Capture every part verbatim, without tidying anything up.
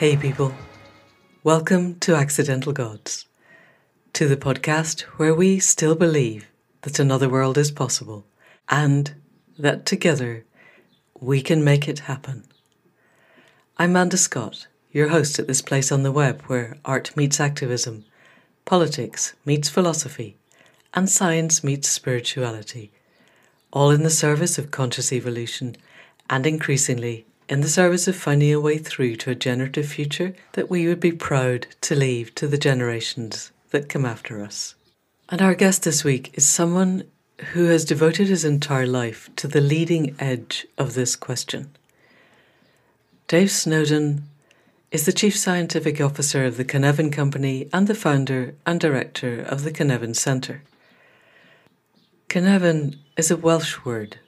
Hey people, welcome to Accidental Gods, to the podcast where we still believe that another world is possible and that together we can make it happen. I'm Manda Scott, your host at this place on the web where art meets activism, politics meets philosophy, and science meets spirituality, all in the service of conscious evolution and increasingly in the service of finding a way through to a generative future that we would be proud to leave to the generations that come after us. And our guest this week is someone who has devoted his entire life to the leading edge of this question. Dave Snowden is the Chief Scientific Officer of the Cynefin Company and the founder and director of the Cynefin Centre. Cynefin is a Welsh word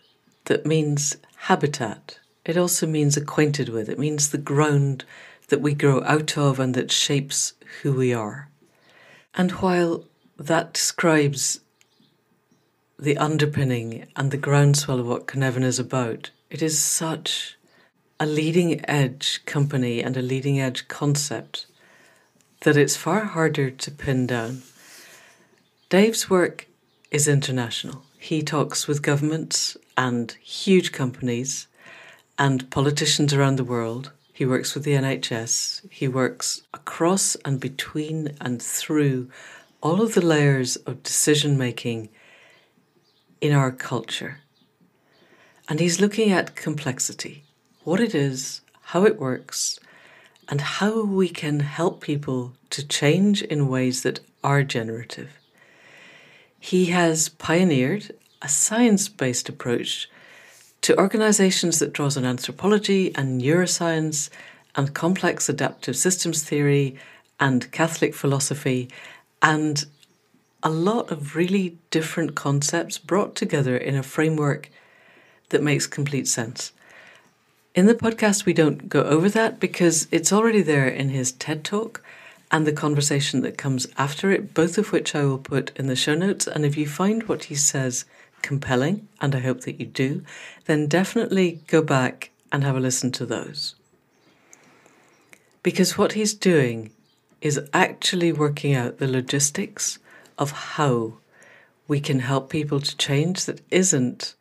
that means habitat. It also means acquainted with. It means the ground that we grow out of and that shapes who we are. And while that describes the underpinning and the groundswell of what Cynefin is about, it is such a leading edge company and a leading edge concept that it's far harder to pin down. Dave's work is international. He talks with governments and huge companies and politicians around the world. He works with the N H S. He works across and between and through all of the layers of decision-making in our culture. And he's looking at complexity, what it is, how it works, and how we can help people to change in ways that are generative. He has pioneered a science-based approach to organisations that draws on anthropology and neuroscience and complex adaptive systems theory and Catholic philosophy and a lot of really different concepts brought together in a framework that makes complete sense. In the podcast, we don't go over that because it's already there in his TED Talk and the conversation that comes after it, both of which I will put in the show notes. And if you find what he says compelling, and I hope that you do, then definitely go back and have a listen to those. Because what he's doing is actually working out the logistics of how we can help people to change that isn't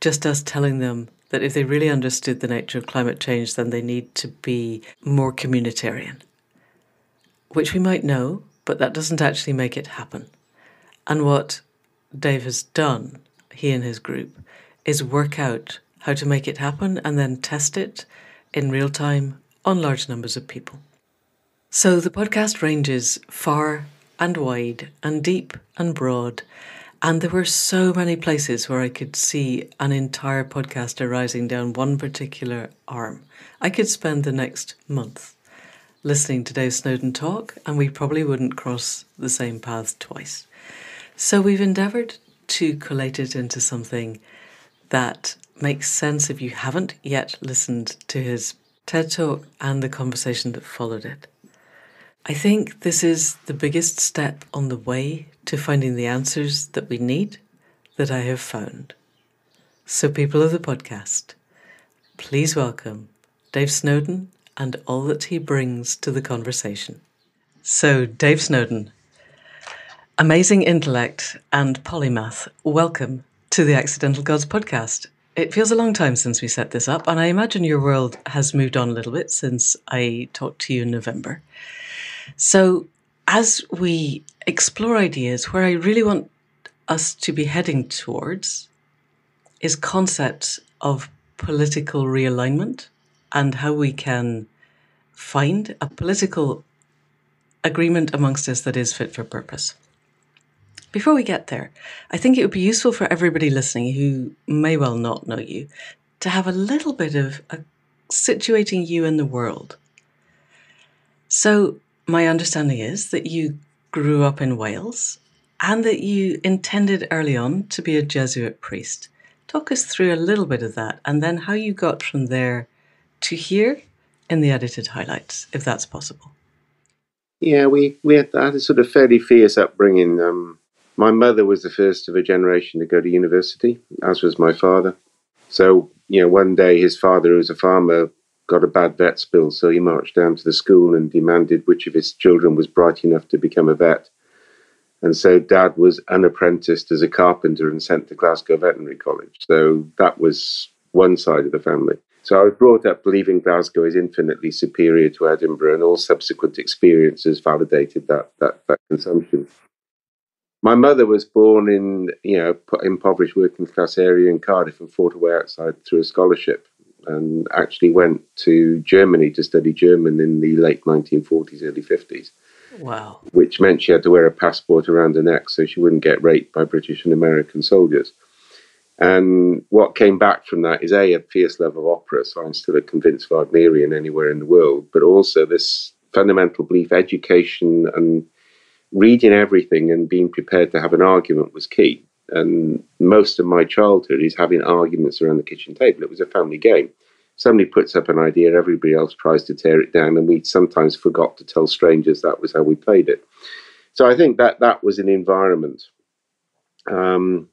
just us telling them that if they really understood the nature of climate change, then they need to be more communitarian, which we might know, but that doesn't actually make it happen. And what Dave has done, he and his group, is work out how to make it happen and then test it in real time on large numbers of people. So the podcast ranges far and wide and deep and broad, and there were so many places where I could see an entire podcast arising down one particular arm. I could spend the next month listening to Dave Snowden talk, and we probably wouldn't cross the same path twice. So we've endeavoured to collate it into something that makes sense if you haven't yet listened to his TED Talk and the conversation that followed it. I think this is the biggest step on the way to finding the answers that we need that I have found. So people of the podcast, please welcome Dave Snowden and all that he brings to the conversation. So Dave Snowden, amazing intellect and polymath, welcome to the Accidental Gods podcast. It feels a long time since we set this up, and I imagine your world has moved on a little bit since I talked to you in November. So as we explore ideas, where I really want us to be heading towards is concepts of political realignment and how we can find a political agreement amongst us that is fit for purpose. Before we get there, I think it would be useful for everybody listening who may well not know you to have a little bit of a situating you in the world. So my understanding is that you grew up in Wales and that you intended early on to be a Jesuit priest. Talk us through a little bit of that and then how you got from there to here in the edited highlights, if that's possible. Yeah, we, we had, I had a sort of fairly fierce upbringing. Um, My mother was the first of a generation to go to university, as was my father. So, you know, one day his father, who was a farmer, got a bad vet spill, so he marched down to the school and demanded which of his children was bright enough to become a vet. And so Dad was unapprentice as a carpenter and sent to Glasgow Veterinary College. So that was one side of the family. So I was brought up believing Glasgow is infinitely superior to Edinburgh, and all subsequent experiences validated that that, that consumption. My mother was born in, you know, impoverished working class area in Cardiff and fought her way outside through a scholarship, and actually went to Germany to study German in the late nineteen forties, early fifties. Wow. Which meant she had to wear a passport around her neck so she wouldn't get raped by British and American soldiers. And what came back from that is, A, a fierce love of opera, so I'm still a convinced Wagnerian anywhere in the world, but also this fundamental belief, education and reading everything and being prepared to have an argument was key. And most of my childhood is having arguments around the kitchen table. It was a family game. Somebody puts up an idea, everybody else tries to tear it down, and we sometimes forgot to tell strangers that was how we played it. So I think that that was an environment. Um,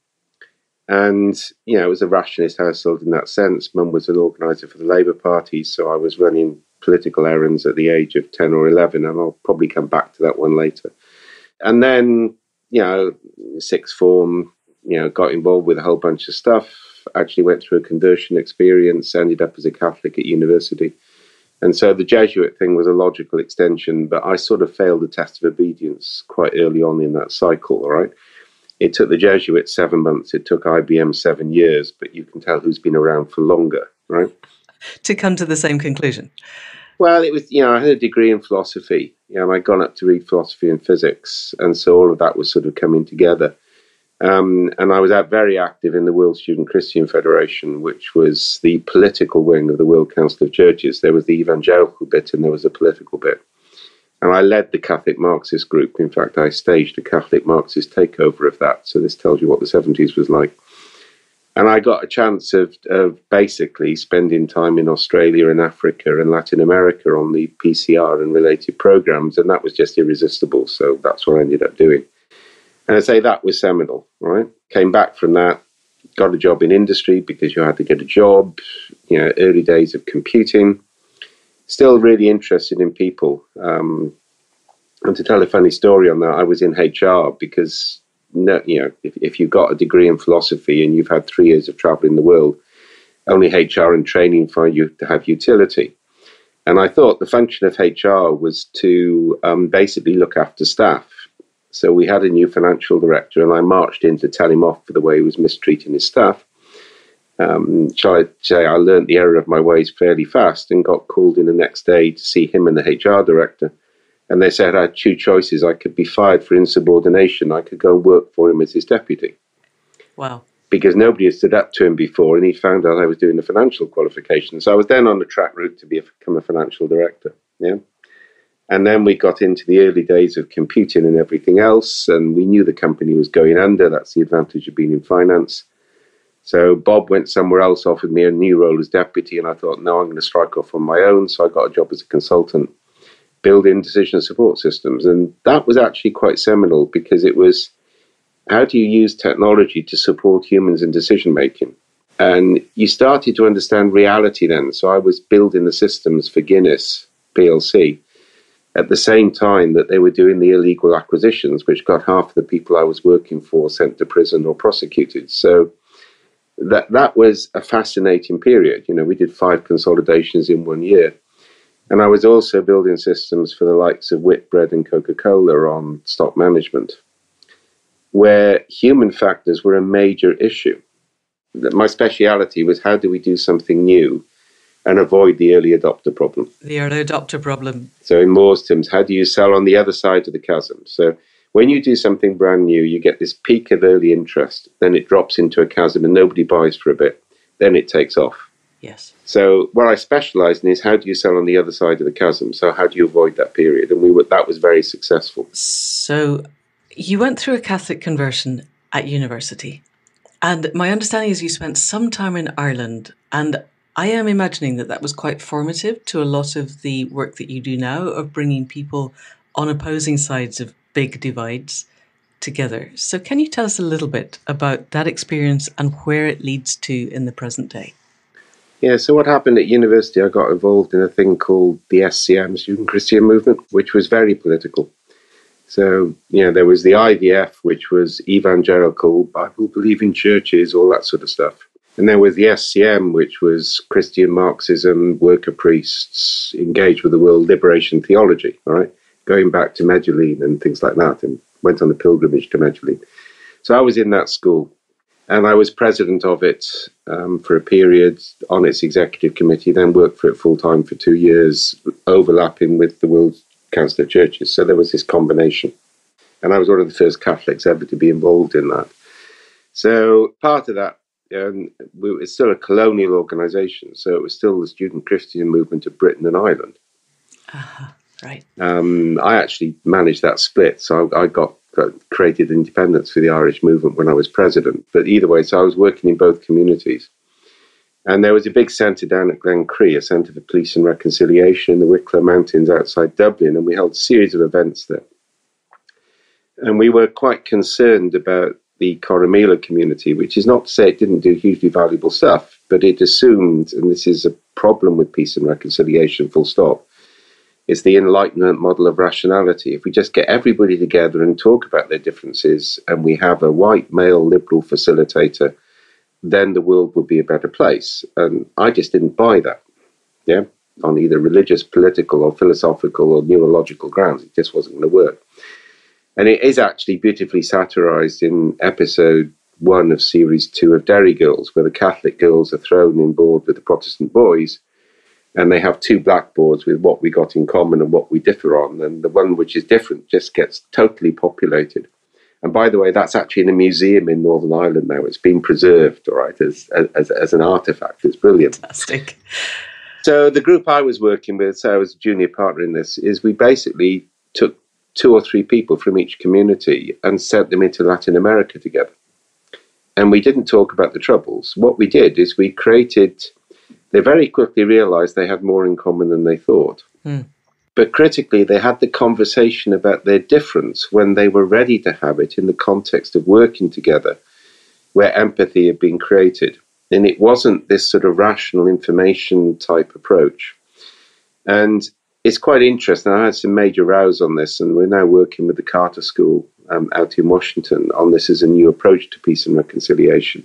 and, you know, it was a rationalist household in that sense. Mum was an organiser for the Labour Party, so I was running political errands at the age of ten or eleven, and I'll probably come back to that one later. And then, you know, sixth form, you know, got involved with a whole bunch of stuff. Actually went through a conversion experience, ended up as a Catholic at university. And so the Jesuit thing was a logical extension, but I sort of failed the test of obedience quite early on in that cycle, all right? It took the Jesuit seven months, it took I B M seven years, but you can tell who's been around for longer, right? To come to the same conclusion. Well, it was, you know, I had a degree in philosophy, you know, I'd gone up to read philosophy and physics, and so all of that was sort of coming together. Um, and I was out very active in the World Student Christian Federation, which was the political wing of the World Council of Churches. There was the evangelical bit and there was a political bit. And I led the Catholic Marxist group. In fact, I staged a Catholic Marxist takeover of that. So this tells you what the seventies was like. And I got a chance of, of basically spending time in Australia and Africa and Latin America on the P C R and related programs. And that was just irresistible. So that's what I ended up doing. And I say that was seminal, right? Came back from that, got a job in industry because you had to get a job, you know, early days of computing. Still really interested in people. Um, and to tell a funny story on that, I was in H R because, no, you know, if, if you've got a degree in philosophy and you've had three years of traveling the world, only H R and training find you to have utility. And I thought the function of H R was to um, basically look after staff. So we had a new financial director, and I marched in to tell him off for the way he was mistreating his staff. Um, shall I say, I learned the error of my ways fairly fast and got called in the next day to see him and the H R director. And they said I had two choices. I could be fired for insubordination. I could go and work for him as his deputy. Wow. Because nobody had stood up to him before, and he found out I was doing the financial qualification. So I was then on the track route to become a financial director, yeah. And then we got into the early days of computing and everything else, and we knew the company was going under. That's the advantage of being in finance. So Bob went somewhere else, offered me a new role as deputy, and I thought, no, I'm going to strike off on my own. So I got a job as a consultant, building decision support systems. And that was actually quite seminal because it was, how do you use technology to support humans in decision-making? And you started to understand reality then. So I was building the systems for Guinness P L C, at the same time that they were doing the illegal acquisitions, which got half the people I was working for sent to prison or prosecuted. So that that was a fascinating period. You know, we did five consolidations in one year. And I was also building systems for the likes of Whitbread and Coca-Cola on stock management, where human factors were a major issue. My speciality was, how do we do something new and avoid the early adopter problem. The early adopter problem. So in Moore's terms, how do you sell on the other side of the chasm? So when you do something brand new, you get this peak of early interest, then it drops into a chasm and nobody buys for a bit, then it takes off. Yes. So what I specialise in is, how do you sell on the other side of the chasm? So how do you avoid that period? And we were, that was very successful. So you went through a Catholic conversion at university, and my understanding is you spent some time in Ireland, and I am imagining that that was quite formative to a lot of the work that you do now of bringing people on opposing sides of big divides together. So can you tell us a little bit about that experience and where it leads to in the present day? Yeah, so what happened at university, I got involved in a thing called the S C M, Student Christian Movement, which was very political. So, you know, there was the I V F, which was evangelical, Bible-believing churches, all that sort of stuff. And there was the S C M, which was Christian Marxism, worker priests, engaged with the world liberation theology, all right, going back to Medellin and things like that, and went on a pilgrimage to Medellin. So I was in that school, and I was president of it um, for a period on its executive committee, then worked for it full-time for two years, overlapping with the World Council of Churches. So there was this combination. And I was one of the first Catholics ever to be involved in that. So part of that, um, we, it's still a colonial organisation, so it was still the Student Christian Movement of Britain and Ireland. Uh-huh, right. Um, I actually managed that split, so I, I got created independence for the Irish movement when I was president. But either way, so I was working in both communities. And there was a big centre down at Glencree, a centre for police and reconciliation in the Wicklow Mountains outside Dublin, and we held a series of events there. And we were quite concerned about the Coromila community, which is not to say it didn't do hugely valuable stuff, but it assumed, and this is a problem with peace and reconciliation, full stop, it's the Enlightenment model of rationality. If we just get everybody together and talk about their differences, and we have a white male liberal facilitator, then the world would be a better place. And I just didn't buy that, yeah, on either religious, political, or philosophical, or neurological grounds. It just wasn't going to work. And it is actually beautifully satirized in episode one of series two of Derry Girls, where the Catholic girls are thrown in board with the Protestant boys, and they have two blackboards with what we got in common and what we differ on. And the one which is different just gets totally populated. And by the way, that's actually in a museum in Northern Ireland now. It's been preserved, all right, as as, as an artefact. It's brilliant. Fantastic. So the group I was working with, so I was a junior partner in this, is we basically took two or three people from each community and sent them into Latin America together. And we didn't talk about the troubles. What we did is we created... They very quickly realized they had more in common than they thought. Mm. But critically, they had the conversation about their difference when they were ready to have it in the context of working together, where empathy had been created. And it wasn't this sort of rational information type approach. And it's quite interesting. I had some major rows on this, and we're now working with the Carter School um, out in Washington on this as a new approach to peace and reconciliation.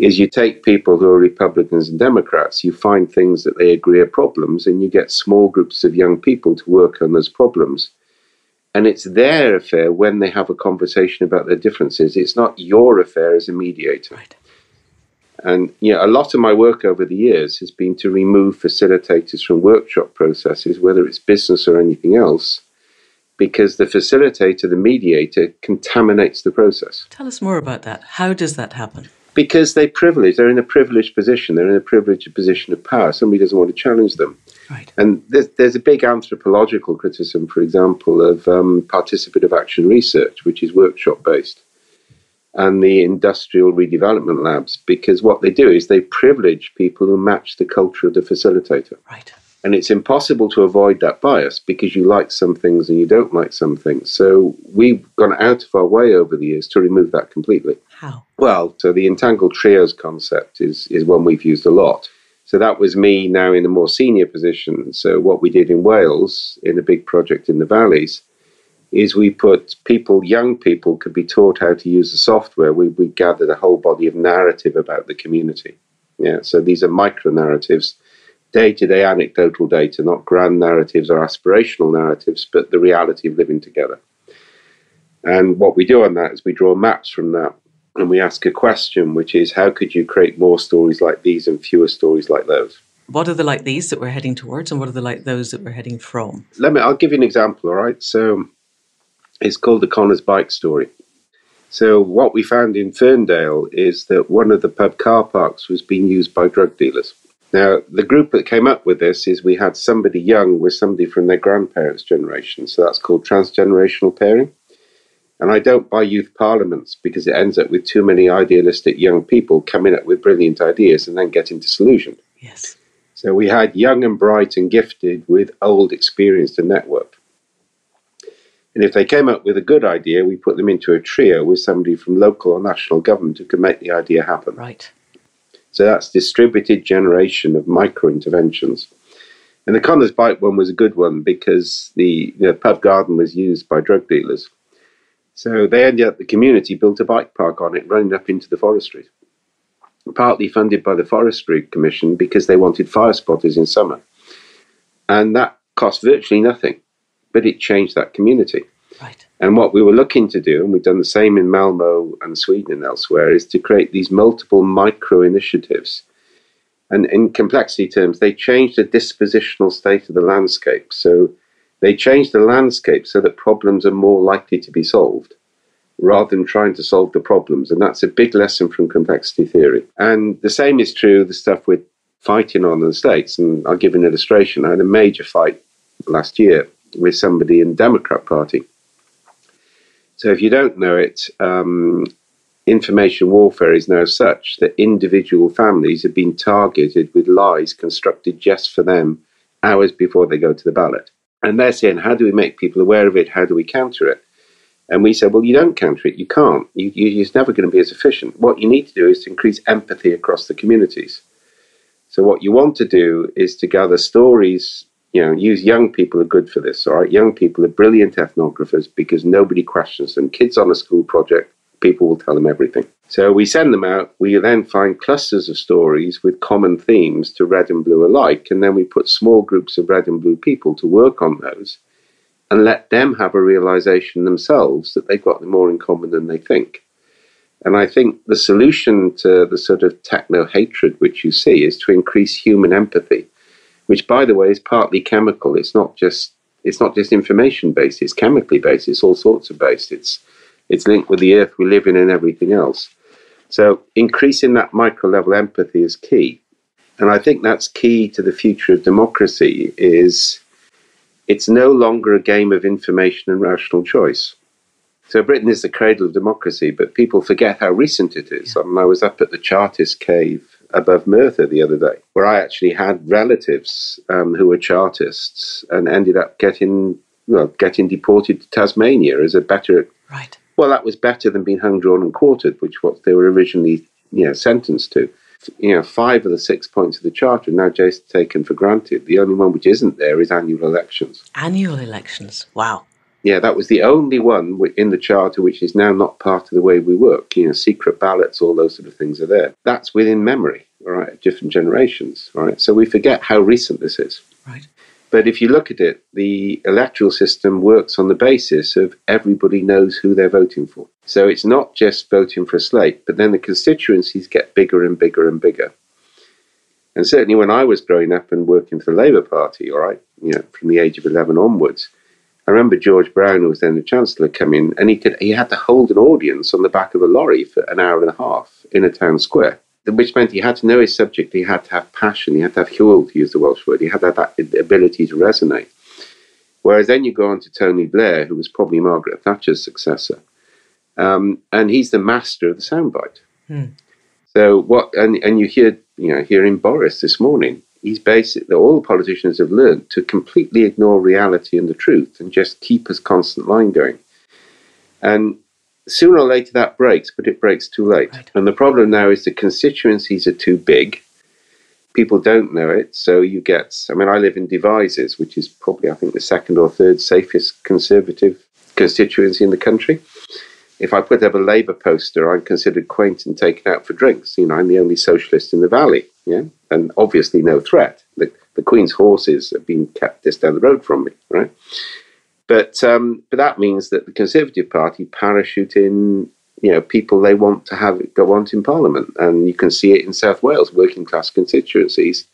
Is you take people who are Republicans and Democrats, you find things that they agree are problems, and you get small groups of young people to work on those problems. And it's their affair when they have a conversation about their differences. It's not your affair as a mediator. Right. And you know, a lot of my work over the years has been to remove facilitators from workshop processes, whether it's business or anything else, because the facilitator, the mediator, contaminates the process. Tell us more about that. How does that happen? Because they privilege, they're in a privileged position. They're in a privileged position of power. Somebody doesn't want to challenge them. Right. And there's, there's a big anthropological criticism, for example, of um, participative action research, which is workshop-based, and the industrial redevelopment labs, because what they do is they privilege people who match the culture of the facilitator. Right. And it's impossible to avoid that bias because you like some things and you don't like some things. So we've gone out of our way over the years to remove that completely. How? Well, so the entangled trios concept is, is one we've used a lot. So that was me now in a more senior position. So what we did in Wales, in a big project in the valleys, is we put people, young people, could be taught how to use the software. We, we gathered a whole body of narrative about the community. Yeah. So these are micro-narratives, day-to-day anecdotal data, not grand narratives or aspirational narratives, but the reality of living together. And what we do on that is we draw maps from that, and we ask a question, which is, how could you create more stories like these and fewer stories like those? What are the like these that we're heading towards, and what are the like those that we're heading from? Let me, I'll give you an example, all right? So it's called the Connor's Bike Story. So what we found in Ferndale is that one of the pub car parks was being used by drug dealers. Now, the group that came up with this is we had somebody young with somebody from their grandparents' generation. So that's called transgenerational pairing. And I don't buy youth parliaments because it ends up with too many idealistic young people coming up with brilliant ideas and then getting disillusioned. Yes. So we had young and bright and gifted with old, experienced and networked. And if they came up with a good idea, we put them into a trio with somebody from local or national government who could make the idea happen. Right. So that's distributed generation of micro-interventions. And the Connors Bike one was a good one because the, the pub garden was used by drug dealers. So they ended up, the community built a bike park on it, running up into the forestry. Partly funded by the Forestry Commission because they wanted fire spotters in summer. And that cost virtually nothing, but it changed that community. Right. And what we were looking to do, and we've done the same in Malmo and Sweden and elsewhere, is to create these multiple micro-initiatives. And in complexity terms, they changed the dispositional state of the landscape. So they changed the landscape so that problems are more likely to be solved, rather than trying to solve the problems. And that's a big lesson from complexity theory. And the same is true of the stuff we're fighting on in the States. And I'll give an illustration. I had a major fight last year with somebody in the Democrat Party. So if you don't know it, um, information warfare is now such that individual families have been targeted with lies constructed just for them hours before they go to the ballot. And they're saying, how do we make people aware of it? How do we counter it? And we said, well, you don't counter it. You can't. You, you, it's never going to be as efficient. What you need to do is to increase empathy across the communities. So what you want to do is to gather stories, you know, use young people are good for this, all right? Young people are brilliant ethnographers because nobody questions them. Kids on a school project, people will tell them everything. So we send them out. We then find clusters of stories with common themes to red and blue alike. And then we put small groups of red and blue people to work on those and let them have a realization themselves that they've got more in common than they think. And I think the solution to the sort of techno-hatred which you see is to increase human empathy, which, by the way, is partly chemical. It's not just it's not just information-based. It's chemically based. It's all sorts of based. It's, it's linked with the earth we live in and everything else. So increasing that micro-level empathy is key. And I think that's key to the future of democracy is... it's no longer a game of information and rational choice. So Britain is the cradle of democracy, but people forget how recent it is. Yeah. I mean, I was up at the Chartist cave above Merthyr the other day, where I actually had relatives um, who were Chartists and ended up getting well, getting deported to Tasmania as a better... Right. Well, that was better than being hung, drawn and quartered, which what they were originally you know, sentenced to. You know, five of the six points of the Charter are now just taken for granted. The only one which isn't there is annual elections. Annual elections, wow. Yeah, that was the only one in the Charter which is now not part of the way we work. You know, secret ballots, all those sort of things are there. That's within memory, all right, different generations, all right? So we forget how recent this is. Right. But if you look at it, the electoral system works on the basis of everybody knows who they're voting for. So it's not just voting for a slate, but then the constituencies get bigger and bigger and bigger. And certainly when I was growing up and working for the Labour Party, all right, you know, from the age of eleven onwards, I remember George Brown, who was then the Chancellor, come in and he could he had to hold an audience on the back of a lorry for an hour and a half in a town square, which meant he had to know his subject, he had to have passion, he had to have huel, to use the Welsh word, he had to have that ability to resonate. Whereas then you go on to Tony Blair, who was probably Margaret Thatcher's successor, um, and he's the master of the soundbite. Hmm. So what, and, and you hear, you know, hearing Boris this morning, he's basically, all politicians have learned to completely ignore reality and the truth and just keep his constant line going. And sooner or later that breaks, but it breaks too late. Right. And the problem now is the constituencies are too big. People don't know it. So you get, I mean, I live in Devizes, which is probably, I think, the second or third safest Conservative constituency in the country. If I put up a Labour poster, I'm considered quaint and taken out for drinks. You know, I'm the only socialist in the valley. Yeah. And obviously no threat. The, the Queen's horses have been kept just down the road from me, right? But um, but that means that the Conservative Party parachute in, you know, people they want to have go on in Parliament, and you can see it in South Wales, working class constituencies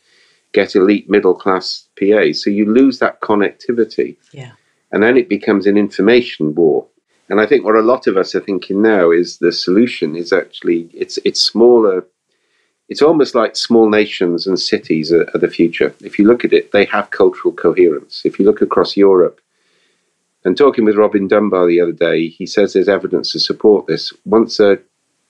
get elite middle class P As, so you lose that connectivity, yeah, and then it becomes an information war. And I think what a lot of us are thinking now is the solution is actually it's it's smaller. It's almost like small nations and cities are, are the future. If you look at it, they have cultural coherence. If you look across Europe. And talking with Robin Dunbar the other day, he says there's evidence to support this. Once a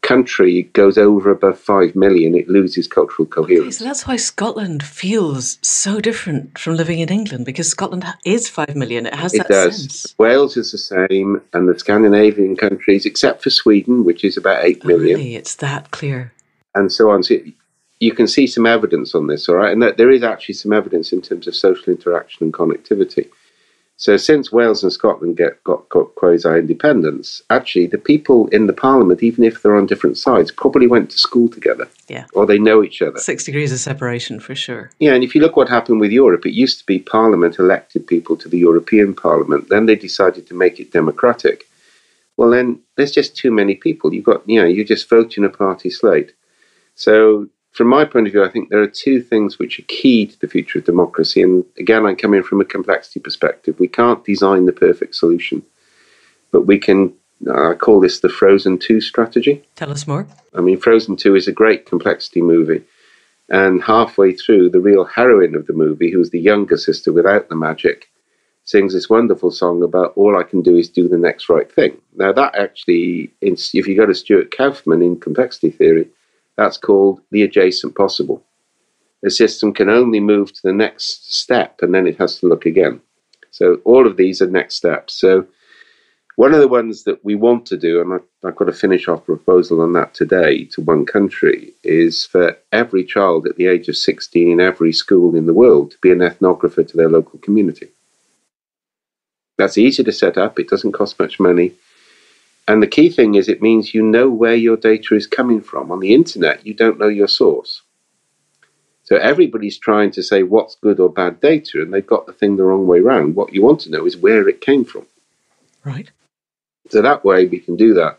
country goes over above five million, it loses cultural coherence. So that's why Scotland feels so different from living in England, because Scotland is five million. It has that sense. Wales is the same, and the Scandinavian countries, except for Sweden, which is about eight million. Really? It's that clear. And so on. So you can see some evidence on this, all right? And that there is actually some evidence in terms of social interaction and connectivity. So since Wales and Scotland get, got, got quasi-independence, actually the people in the parliament, even if they're on different sides, probably went to school together. Yeah. Or they know each other. Six degrees of separation for sure. Yeah, and if you look what happened with Europe, it used to be parliament elected people to the European parliament. Then they decided to make it democratic. Well, then there's just too many people. You've got, you know, you just vote in a party slate. So from my point of view, I think there are two things which are key to the future of democracy. And again, I'm coming from a complexity perspective. We can't design the perfect solution, but we can, uh, I call this the Frozen two strategy. Tell us more. I mean, Frozen two is a great complexity movie. And halfway through, the real heroine of the movie, who's the younger sister without the magic, sings this wonderful song about all I can do is do the next right thing. Now, that actually, if you go to Stuart Kaufman in complexity theory, that's called the adjacent possible. The system can only move to the next step, and then it has to look again. So all of these are next steps. So one of the ones that we want to do, and I, I've got to finish off a proposal on that today to one country, is for every child at the age of sixteen in every school in the world to be an ethnographer to their local community. That's easy to set up. It doesn't cost much money. And the key thing is it means you know where your data is coming from. On the internet, you don't know your source. So everybody's trying to say what's good or bad data, and they've got the thing the wrong way around. What you want to know is where it came from. Right. So that way we can do that.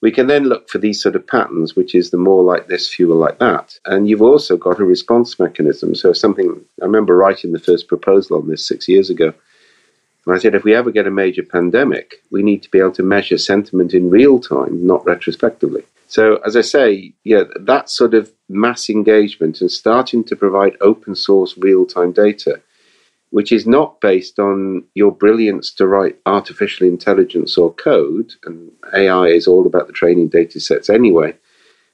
We can then look for these sort of patterns, which is the more like this, fewer like that. And you've also got a response mechanism. So something, I remember writing the first proposal on this six years ago. And I said, if we ever get a major pandemic, we need to be able to measure sentiment in real time, not retrospectively. So, as I say, yeah, that sort of mass engagement and starting to provide open source real-time data, which is not based on your brilliance to write artificial intelligence or code, and A I is all about the training data sets anyway,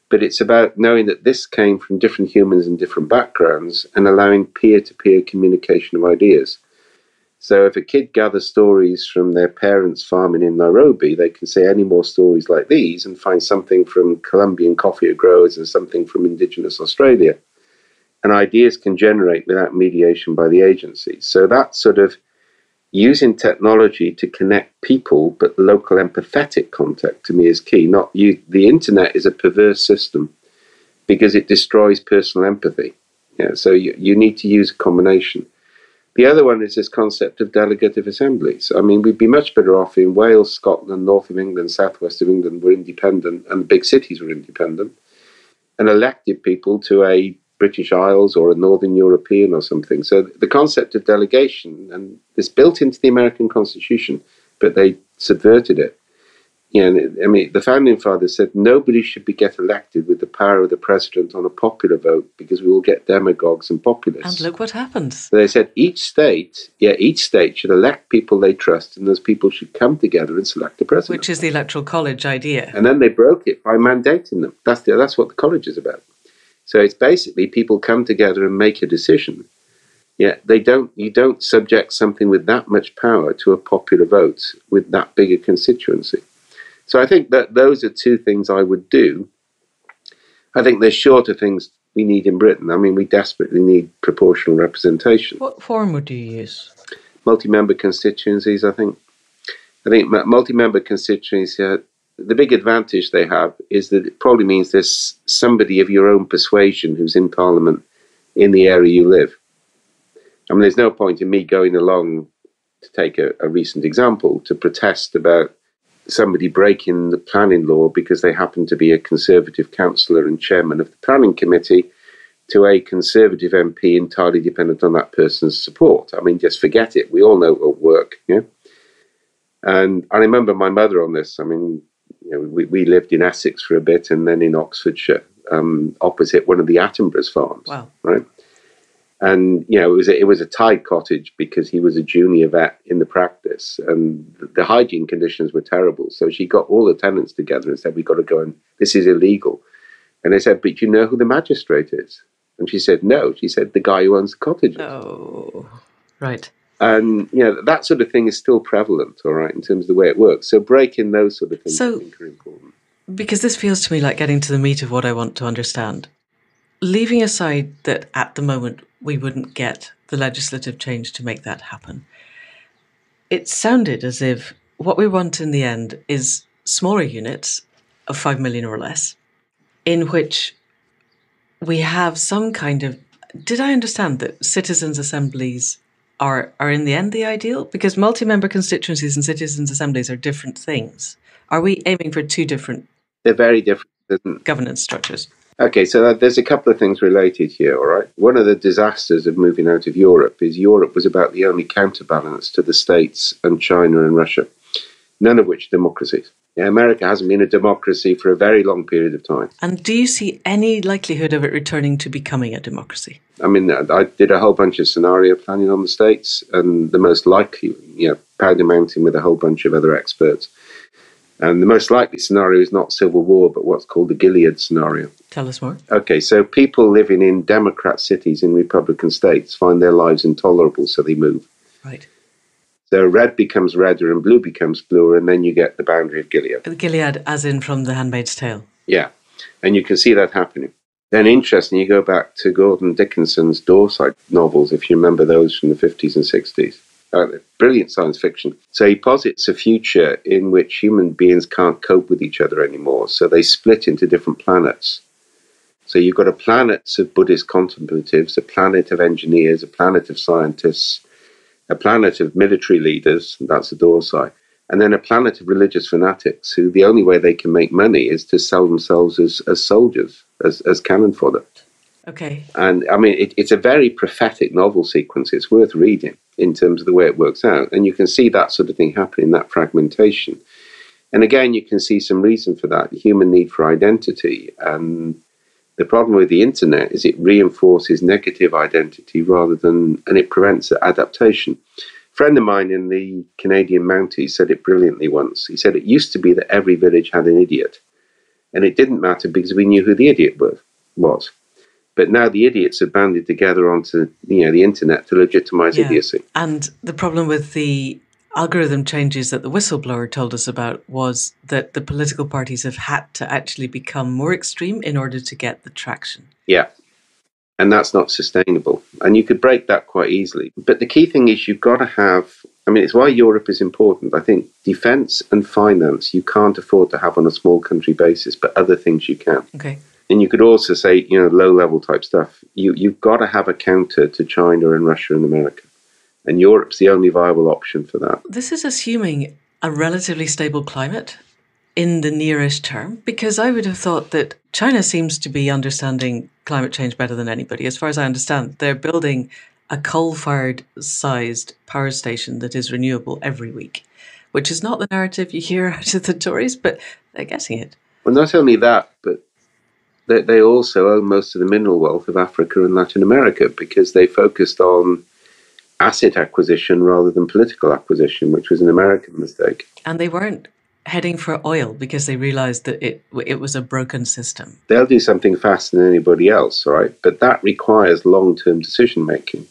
but it's about knowing that this came from different humans and different backgrounds and allowing peer-to-peer communication of ideas. So if a kid gathers stories from their parents farming in Nairobi, they can say any more stories like these and find something from Colombian coffee growers and something from indigenous Australia. And ideas can generate without mediation by the agency. So that's sort of using technology to connect people, but local empathetic contact to me is key. Not you, the internet is a perverse system because it destroys personal empathy. Yeah, so you, you need to use a combination. The other one is this concept of delegative assemblies. I mean, we'd be much better off in Wales, Scotland, north of England, southwest of England were independent, and the big cities were independent, and elected people to a British Isles or a Northern European or something. So the concept of delegation, and it's built into the American Constitution, but they subverted it. You know, I mean, the Founding Fathers said nobody should be get elected with the power of the president on a popular vote because we will get demagogues and populists. And look what happened. So they said each state, yeah, each state should elect people they trust, and those people should come together and select a president. Which is the electoral college idea. And then they broke it by mandating them. That's the, that's what the college is about. So it's basically people come together and make a decision. Yeah, they don't. You don't subject something with that much power to a popular vote with that big a constituency. So I think that those are two things I would do. I think there's shorter things we need in Britain. I mean, we desperately need proportional representation. What form would you use? Multi-member constituencies, I think. I think multi-member constituencies, uh, the big advantage they have is that it probably means there's somebody of your own persuasion who's in Parliament in the area you live. I mean, there's no point in me going along, to take a, a recent example, to protest about somebody breaking the planning law because they happen to be a Conservative councillor and chairman of the planning committee to a Conservative M P entirely dependent on that person's support. I mean, just forget it. We all know it will work. Yeah? And I remember my mother on this. I mean, you know, we, we lived in Essex for a bit and then in Oxfordshire, um, opposite one of the Attenborough's farms. Wow. Right. And, you know, it was, a, it was a Tide cottage because he was a junior vet in the practice and the, the hygiene conditions were terrible. So she got all the tenants together and said, we've got to go and this is illegal. And they said, but you know who the magistrate is? And she said, no. She said, the guy who owns the cottages. Oh, right. And, you know, that sort of thing is still prevalent, all right, in terms of the way it works. So breaking those sort of things, so, I think, are important. Because this feels to me like getting to the meat of what I want to understand. leaving aside that at the moment we wouldn't get the legislative change to make that happen, it sounded as if what we want in the end is smaller units of five million or less, in which we have some kind of, did I understand that citizens' assemblies are, are in the end the ideal? Because multi-member constituencies and citizens' assemblies are different things. Are we aiming for two different They're very different isn't governance structures? Okay, so there's a couple of things related here, all right? One of the disasters of moving out of Europe is Europe was about the only counterbalance to the States and China and Russia, none of which democracies. Yeah, America hasn't been a democracy for a very long period of time. And do you see any likelihood of it returning to becoming a democracy? I mean, I did a whole bunch of scenario planning on the States, and the most likely, you know, Powder Mountain with a whole bunch of other experts. And the most likely scenario is not civil war, but what's called the Gilead scenario. Tell us more. Okay, so people living in Democrat cities in Republican states find their lives intolerable, so they move. Right. So red becomes redder and blue becomes bluer, and then you get the boundary of Gilead. Gilead, as in from The Handmaid's Tale. Yeah, and you can see that happening. Then, interestingly, you go back to Gordon Dickinson's Dorsai novels, if you remember those from the fifties and sixties. Uh, brilliant science fiction. So he posits a future in which human beings can't cope with each other anymore, so they split into different planets. So you've got a planet of Buddhist contemplatives, a planet of engineers, a planet of scientists, a planet of military leaders, and that's the Dorsai, and then a planet of religious fanatics who the only way they can make money is to sell themselves as, as soldiers, as, as cannon fodder. Okay. And, I mean, it, it's a very prophetic novel sequence. It's worth reading in terms of the way it works out. And you can see that sort of thing happening, that fragmentation. And again, you can see some reason for that, the human need for identity. And the problem with the internet is it reinforces negative identity rather than, and it prevents adaptation. A friend of mine in the Canadian Mounties said it brilliantly once. He said it used to be that every village had an idiot. And it didn't matter because we knew who the idiot was. But now the idiots have banded together onto, you know, the internet to legitimise yeah. idiocy. And the problem with the algorithm changes that the whistleblower told us about was that the political parties have had to actually become more extreme in order to get the traction. Yeah, and that's not sustainable. And you could break that quite easily. But the key thing is you've got to have, I mean, it's why Europe is important. I think defence and finance you can't afford to have on a small country basis, but other things you can. Okay. And you could also say, you know, low-level type stuff. You, you've got to have a counter to China and Russia and America. And Europe's the only viable option for that. This is assuming a relatively stable climate in the nearest term, because I would have thought that China seems to be understanding climate change better than anybody. As far as I understand, they're building a coal-fired sized power station that is renewable every week, which is not the narrative you hear out of the Tories, but they're getting it. Well, not only that, but they also own most of the mineral wealth of Africa and Latin America because they focused on asset acquisition rather than political acquisition, which was an American mistake. And they weren't heading for oil because they realised that it it was a broken system. They'll do something faster than anybody else, right? But that requires long-term decision-making.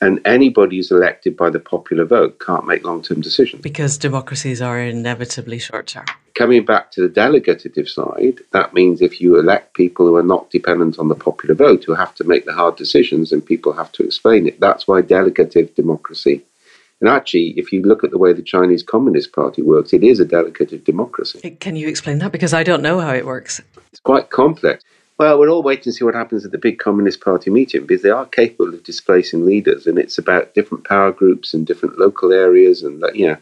And anybody who's elected by the popular vote can't make long-term decisions. Because democracies are inevitably short-term. Coming back to the delegative side, that means if you elect people who are not dependent on the popular vote, who have to make the hard decisions and people have to explain it. That's why delegative democracy. And actually, if you look at the way the Chinese Communist Party works, it is a delegative democracy. Can you explain that? Because I don't know how it works. It's quite complex. Well, we'll all wait and see what happens at the big Communist Party meeting because they are capable of displacing leaders and it's about different power groups and different local areas and, you know,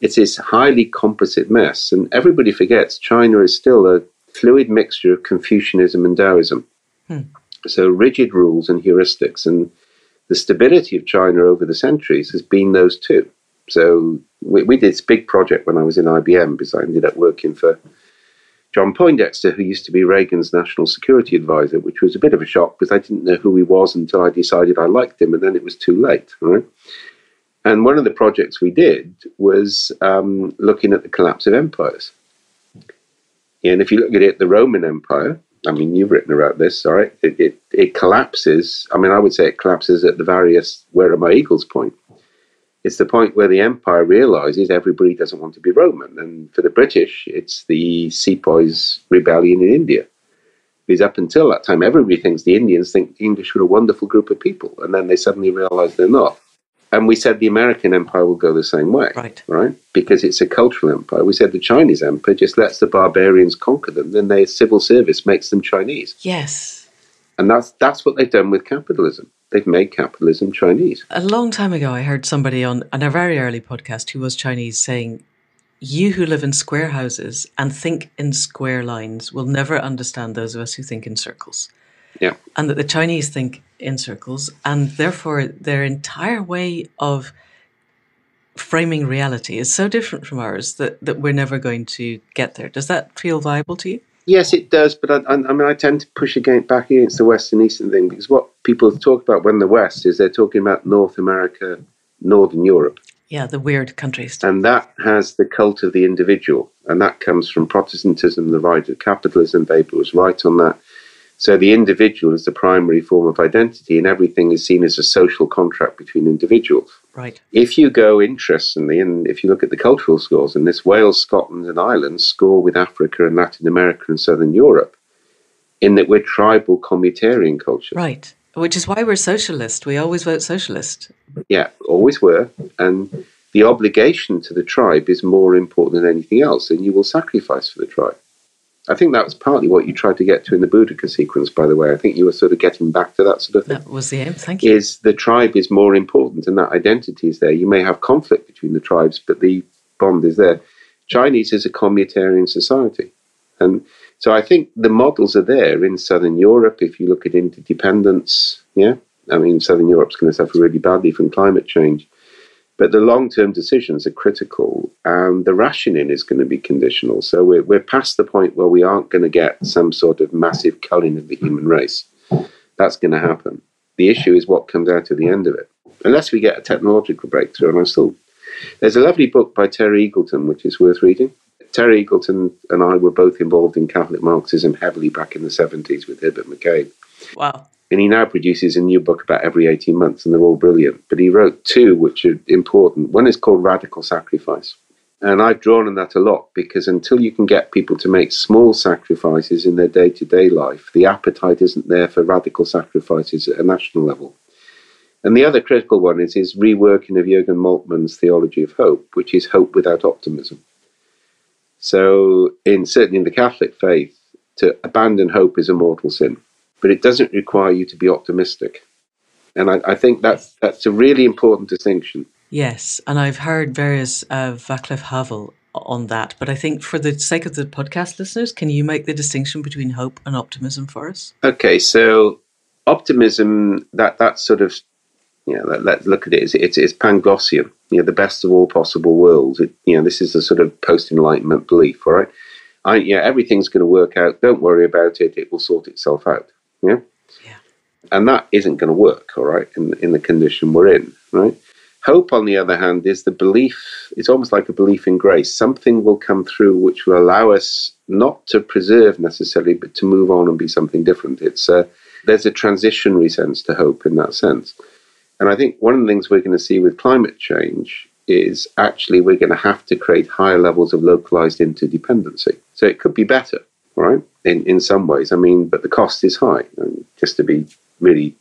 it's this highly composite mess. And everybody forgets China is still a fluid mixture of Confucianism and Taoism. Hmm. So rigid rules and heuristics and the stability of China over the centuries has been those two. So we, we did this big project when I was in I B M because I ended up working for John Poindexter, who used to be Reagan's national security advisor, which was a bit of a shock because I didn't know who he was until I decided I liked him, and then it was too late. Right? And one of the projects we did was um, looking at the collapse of empires. And if you look at it, the Roman Empire, I mean, you've written about this, all right? It, it, it collapses. I mean, I would say it collapses at the various, where are my eagles point? It's the point where the empire realizes everybody doesn't want to be Roman. And for the British, it's the sepoys rebellion in India. Because up until that time, everybody thinks the Indians think the English were a wonderful group of people. And then they suddenly realize they're not. And we said the American empire will go the same way, right? right? Because it's a cultural empire. We said the Chinese empire just lets the barbarians conquer them. Then their civil service makes them Chinese. Yes. And that's that's what they've done with capitalism. They've made capitalism Chinese. A long time ago, I heard somebody on, on a very early podcast who was Chinese saying, you who live in square houses and think in square lines will never understand those of us who think in circles. Yeah. And that the Chinese think in circles, and therefore their entire way of framing reality is so different from ours that, that we're never going to get there. Does that feel viable to you? Yes, it does, but I, I, I mean, I tend to push against, back against the West and Eastern thing, because what people talk about when the West is they're talking about North America, Northern Europe. Yeah, the weird countries. And that has the cult of the individual, and that comes from Protestantism, the rise of capitalism. Weber was right on that. So the individual is the primary form of identity, and everything is seen as a social contract between individuals. Right. If you go, interestingly, and if you look at the cultural scores in this, Wales, Scotland and Ireland score with Africa and Latin America and Southern Europe in that we're tribal communitarian culture. Right, which is why we're socialist. We always vote socialist. Yeah, always were. And the obligation to the tribe is more important than anything else, and you will sacrifice for the tribe. I think that was partly what you tried to get to in the Boudicca sequence, by the way. I think you were sort of getting back to that sort of thing. That was the aim, thank you. Is the tribe is more important and that identity is there. You may have conflict between the tribes, but the bond is there. Chinese is a communitarian society. And so I think the models are there in Southern Europe. If you look at interdependence, yeah, I mean, Southern Europe's going to suffer really badly from climate change. But the long-term decisions are critical, and the rationing is going to be conditional. So we're, we're past the point where we aren't going to get some sort of massive culling of the human race. That's going to happen. The issue is what comes out at the end of it, unless we get a technological breakthrough. And I still, there's a lovely book by Terry Eagleton, which is worth reading. Terry Eagleton and I were both involved in Catholic Marxism heavily back in the seventies with Hibbert McCabe. Wow. And he now produces a new book about every eighteen months, and they're all brilliant. But he wrote two, which are important. One is called Radical Sacrifice. And I've drawn on that a lot, because until you can get people to make small sacrifices in their day-to-day life, the appetite isn't there for radical sacrifices at a national level. And the other critical one is his reworking of Jürgen Moltmann's theology of hope, which is hope without optimism. So in certainly in the Catholic faith, to abandon hope is a mortal sin. But it doesn't require you to be optimistic. And I, I think that's that's a really important distinction. Yes, and I've heard various uh, Vaclav Havel on that. But I think for the sake of the podcast listeners, can you make the distinction between hope and optimism for us? Okay, so optimism, that, that sort of, you know, let, let's look at it, it's, it's, it's Panglossian, you know, the best of all possible worlds. It, you know, this is the sort of post-Enlightenment belief, all right? I, yeah, everything's going to work out. Don't worry about it. It will sort itself out. Yeah? yeah, and that isn't going to work, all right, in, in the condition we're in, right? Hope, on the other hand, is the belief, it's almost like a belief in grace. Something will come through which will allow us not to preserve necessarily, but to move on and be something different. It's uh, there's a transitionary sense to hope in that sense. And I think one of the things we're going to see with climate change is actually we're going to have to create higher levels of localized interdependency. So it could be better, all right? In, in some ways, I mean, but the cost is high. And just to be really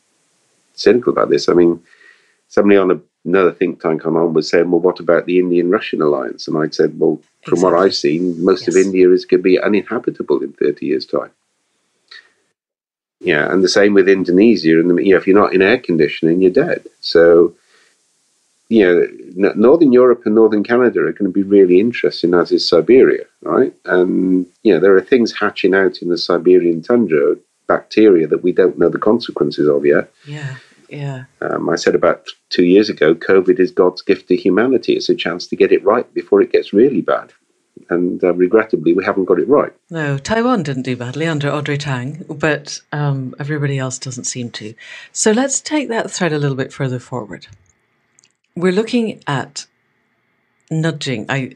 cynical about this, I mean, somebody on a, another think tank I'm on was saying, well, what about the Indian-Russian alliance? And I said, well, from exactly. what I've seen, most yes. of India is going to be uninhabitable in thirty years' time. Yeah, and the same with Indonesia. And you know, if you're not in air conditioning, you're dead. So, you know, Northern Europe and Northern Canada are going to be really interesting, as is Siberia, right? And, you know, there are things hatching out in the Siberian tundra, bacteria that we don't know the consequences of yet. Yeah, yeah. Um, I said about two years ago, COVID is God's gift to humanity. It's a chance to get it right before it gets really bad. And uh, regrettably, we haven't got it right. No, Taiwan didn't do badly under Audrey Tang, but um, everybody else doesn't seem to. So let's take that thread a little bit further forward. We're looking at nudging. I,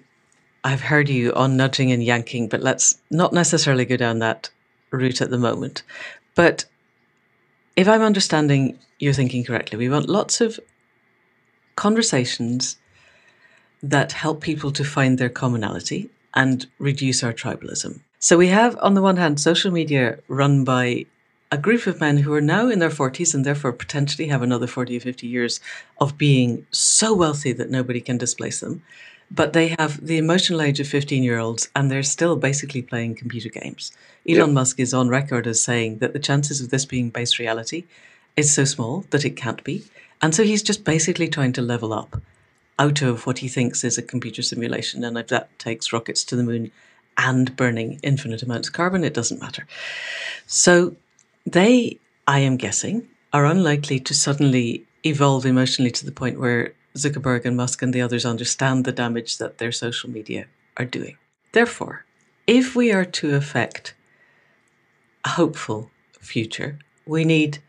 I've heard you on nudging and yanking, but let's not necessarily go down that route at the moment. But if I'm understanding your thinking correctly, we want lots of conversations that help people to find their commonality and reduce our tribalism. So we have, on the one hand, social media run by a group of men who are now in their forties and therefore potentially have another forty or fifty years of being so wealthy that nobody can displace them. But they have the emotional age of fifteen-year-olds and they're still basically playing computer games. Elon yep. Musk is on record as saying that the chances of this being base reality is so small that it can't be. And so he's just basically trying to level up out of what he thinks is a computer simulation. And if that takes rockets to the moon and burning infinite amounts of carbon, it doesn't matter. So they, I am guessing, are unlikely to suddenly evolve emotionally to the point where Zuckerberg and Musk and the others understand the damage that their social media are doing. Therefore, if we are to affect a hopeful future, we need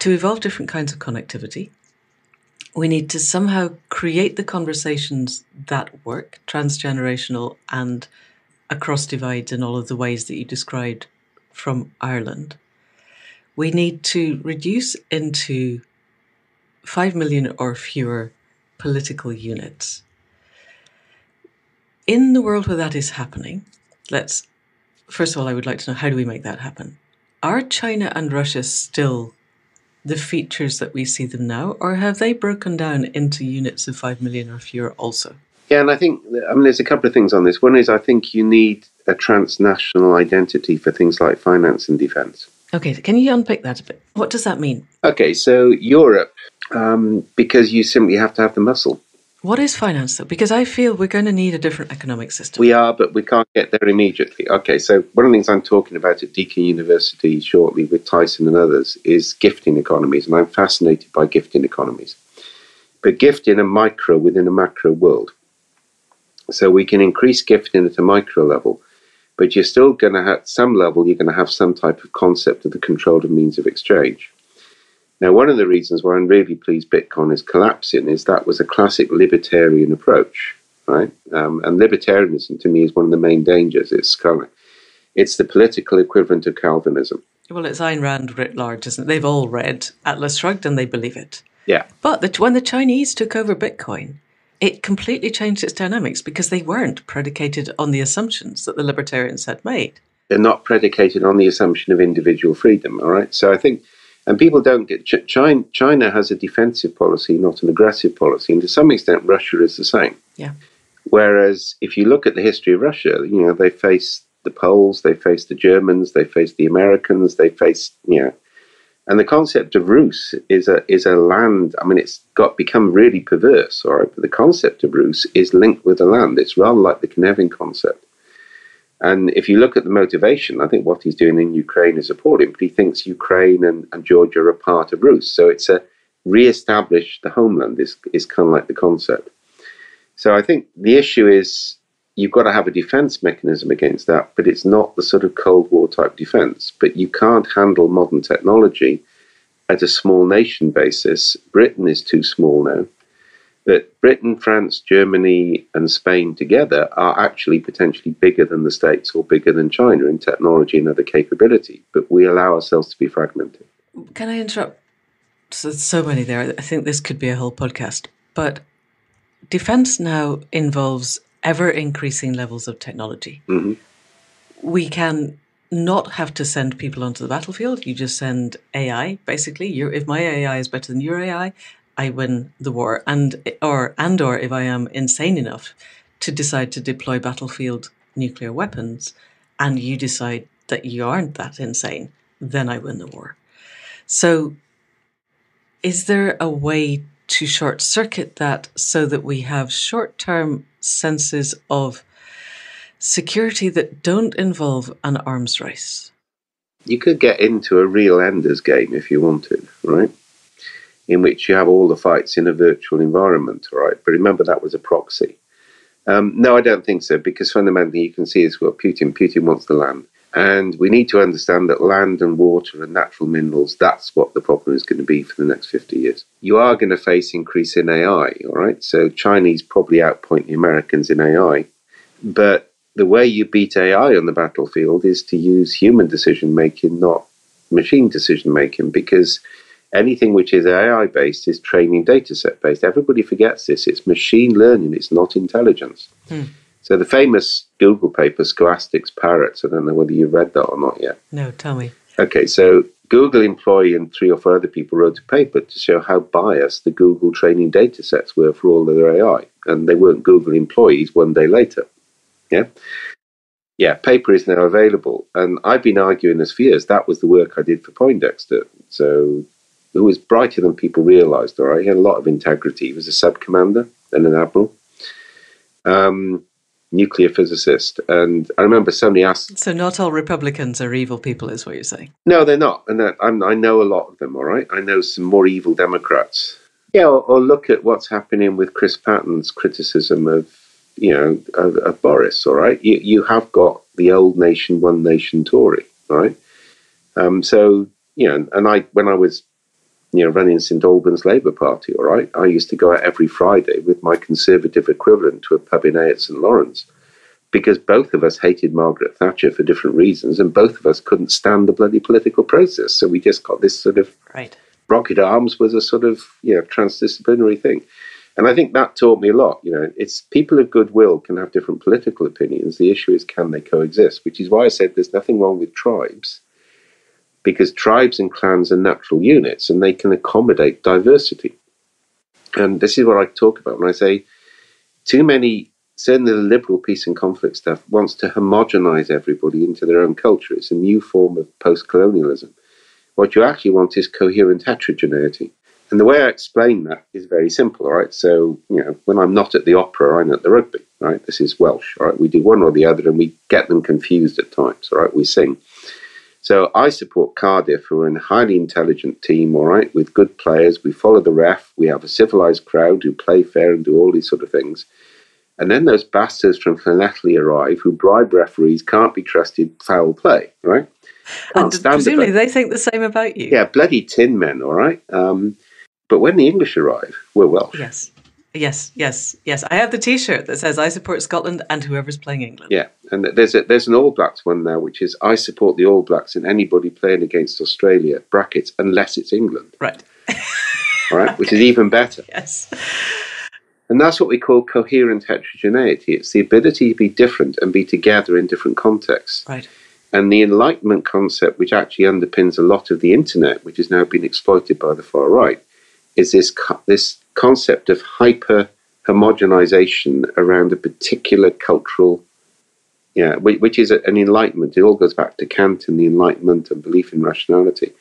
to evolve different kinds of connectivity. We need to somehow create the conversations that work, transgenerational and across divides in all of the ways that you described from Ireland. We need to reduce into five million or fewer political units. In the world where that is happening, let's, first of all, I would like to know, how do we make that happen? Are China and Russia still the features that we see them now, or have they broken down into units of five million or fewer also? Yeah, and I think, I mean, there's a couple of things on this. One is I think you need a transnational identity for things like finance and defence. Okay, can you unpick that a bit? What does that mean? Okay, so Europe, um, because you simply have to have the muscle. What is finance, though? Because I feel we're going to need a different economic system. We are, but we can't get there immediately. Okay, so one of the things I'm talking about at Deakin University shortly with Tyson and others is gifting economies, and I'm fascinated by gifting economies. But gifting a micro within a macro world. So we can increase gifting at a micro level, but you're still going to have, at some level, you're going to have some type of concept of the controlled means of exchange. Now, one of the reasons why I'm really pleased Bitcoin is collapsing is that was a classic libertarian approach, right? Um, and libertarianism, to me, is one of the main dangers. It's kind of, it's the political equivalent of Calvinism. Well, it's Ayn Rand writ large, isn't it? They've all read Atlas Shrugged and they believe it. Yeah. But the, when the Chinese took over Bitcoin, it completely changed its dynamics because they weren't predicated on the assumptions that the libertarians had made. They're not predicated on the assumption of individual freedom, all right? So I think, and people don't get, Ch- China, China has a defensive policy, not an aggressive policy, and to some extent Russia is the same. Yeah. Whereas if you look at the history of Russia, you know, they faced the Poles, they faced the Germans, they faced the Americans, they faced, you know, and the concept of Rus is a is a land. I mean, it's got become really perverse, all right? But the concept of Rus is linked with the land. It's rather like the Cynefin concept. And if you look at the motivation, I think what he's doing in Ukraine is appalling. But he thinks Ukraine and, and Georgia are part of Rus, so it's a re-establish the homeland is is kind of like the concept. So I think the issue is you've got to have a defence mechanism against that, but it's not the sort of Cold War type defence. But you can't handle modern technology at a small nation basis. Britain is too small now. That Britain, France, Germany and Spain together are actually potentially bigger than the States or bigger than China in technology and other capability, but we allow ourselves to be fragmented. Can I interrupt? So, so many there. I think this could be a whole podcast. But defence now involves ever-increasing levels of technology. Mm-hmm. We can not have to send people onto the battlefield. You just send A I, basically. You're, if my A I is better than your A I, I win the war, and or and or if I am insane enough to decide to deploy battlefield nuclear weapons, and you decide that you aren't that insane, then I win the war. So is there a way to short-circuit that so that we have short-term senses of security that don't involve an arms race? You could get into a real Ender's game if you wanted, right? In which you have all the fights in a virtual environment, all right? But remember, that was a proxy. Um, no, I don't think so, because fundamentally you can see it's what Putin, Putin wants the land. And we need to understand that land and water and natural minerals, that's what the problem is going to be for the next fifty years. You are going to face increase in A I, all right? So Chinese probably outpoint the Americans in A I. But the way you beat A I on the battlefield is to use human decision-making, not machine decision-making, because anything which is A I-based is training data set-based. Everybody forgets this. It's machine learning. It's not intelligence. Hmm. So the famous Google paper, Scholastic's Parrots, I don't know whether you've read that or not yet. No, tell me. Okay, so Google employee and three or four other people wrote a paper to show how biased the Google training data sets were for all of their A I. And they weren't Google employees one day later. Yeah. Yeah, paper is now available. And I've been arguing this for years. That was the work I did for Poindexter. So it was brighter than people realized, all right? He had a lot of integrity. He was a sub-commander and an admiral. Um, nuclear physicist. And I remember somebody asked... So not all Republicans are evil people, is what you're saying? No, they're not. And I'm, I know a lot of them, all right? I know some more evil Democrats. Yeah, or, or look at what's happening with Chris Patton's criticism of, you know, of, of Boris, all right? You, you have got the old nation, one nation Tory, right? Um, so, you know, and I when I was, you know, running Saint Albans Labour Party, all right, I used to go out every Friday with my Conservative equivalent to a pub in A at Saint Lawrence because both of us hated Margaret Thatcher for different reasons and both of us couldn't stand the bloody political process. So we just got this sort of... Right. Rocket Arms was a sort of, you know, transdisciplinary thing. And I think that taught me a lot. You know, it's people of goodwill can have different political opinions. The issue is, can they coexist? Which is why I said there's nothing wrong with tribes, because tribes and clans are natural units and they can accommodate diversity. And this is what I talk about when I say too many, certainly the liberal peace and conflict stuff wants to homogenize everybody into their own culture. It's a new form of post-colonialism. What you actually want is coherent heterogeneity. And the way I explain that is very simple, all right? So, you know, when I'm not at the opera, I'm at the rugby, right? This is Welsh, all right? We do one or the other, and we get them confused at times, all right? We sing. So I support Cardiff, who are a highly intelligent team, all right, with good players. We follow the ref. We have a civilised crowd who play fair and do all these sort of things. And then those bastards from Llanelli arrive who bribe referees, can't be trusted, foul play, right? Can't and presumably they think the same about you. Yeah, bloody tin men, all right? Um, but when the English arrive, we're Welsh. Yes, yes, yes, yes. I have the T-shirt that says I support Scotland and whoever's playing England. Yeah, and there's a, there's an All Blacks one now, which is I support the All Blacks and anybody playing against Australia, brackets, unless it's England. Right. All right, which is even better. Yes. And that's what we call coherent heterogeneity. It's the ability to be different and be together in different contexts. Right. And the Enlightenment concept, which actually underpins a lot of the internet, which has now been exploited by the far right, is this co- this concept of hyper-homogenization around a particular cultural, yeah, you know, which, which is a, an Enlightenment. It all goes back to Kant and the Enlightenment and belief in rationality.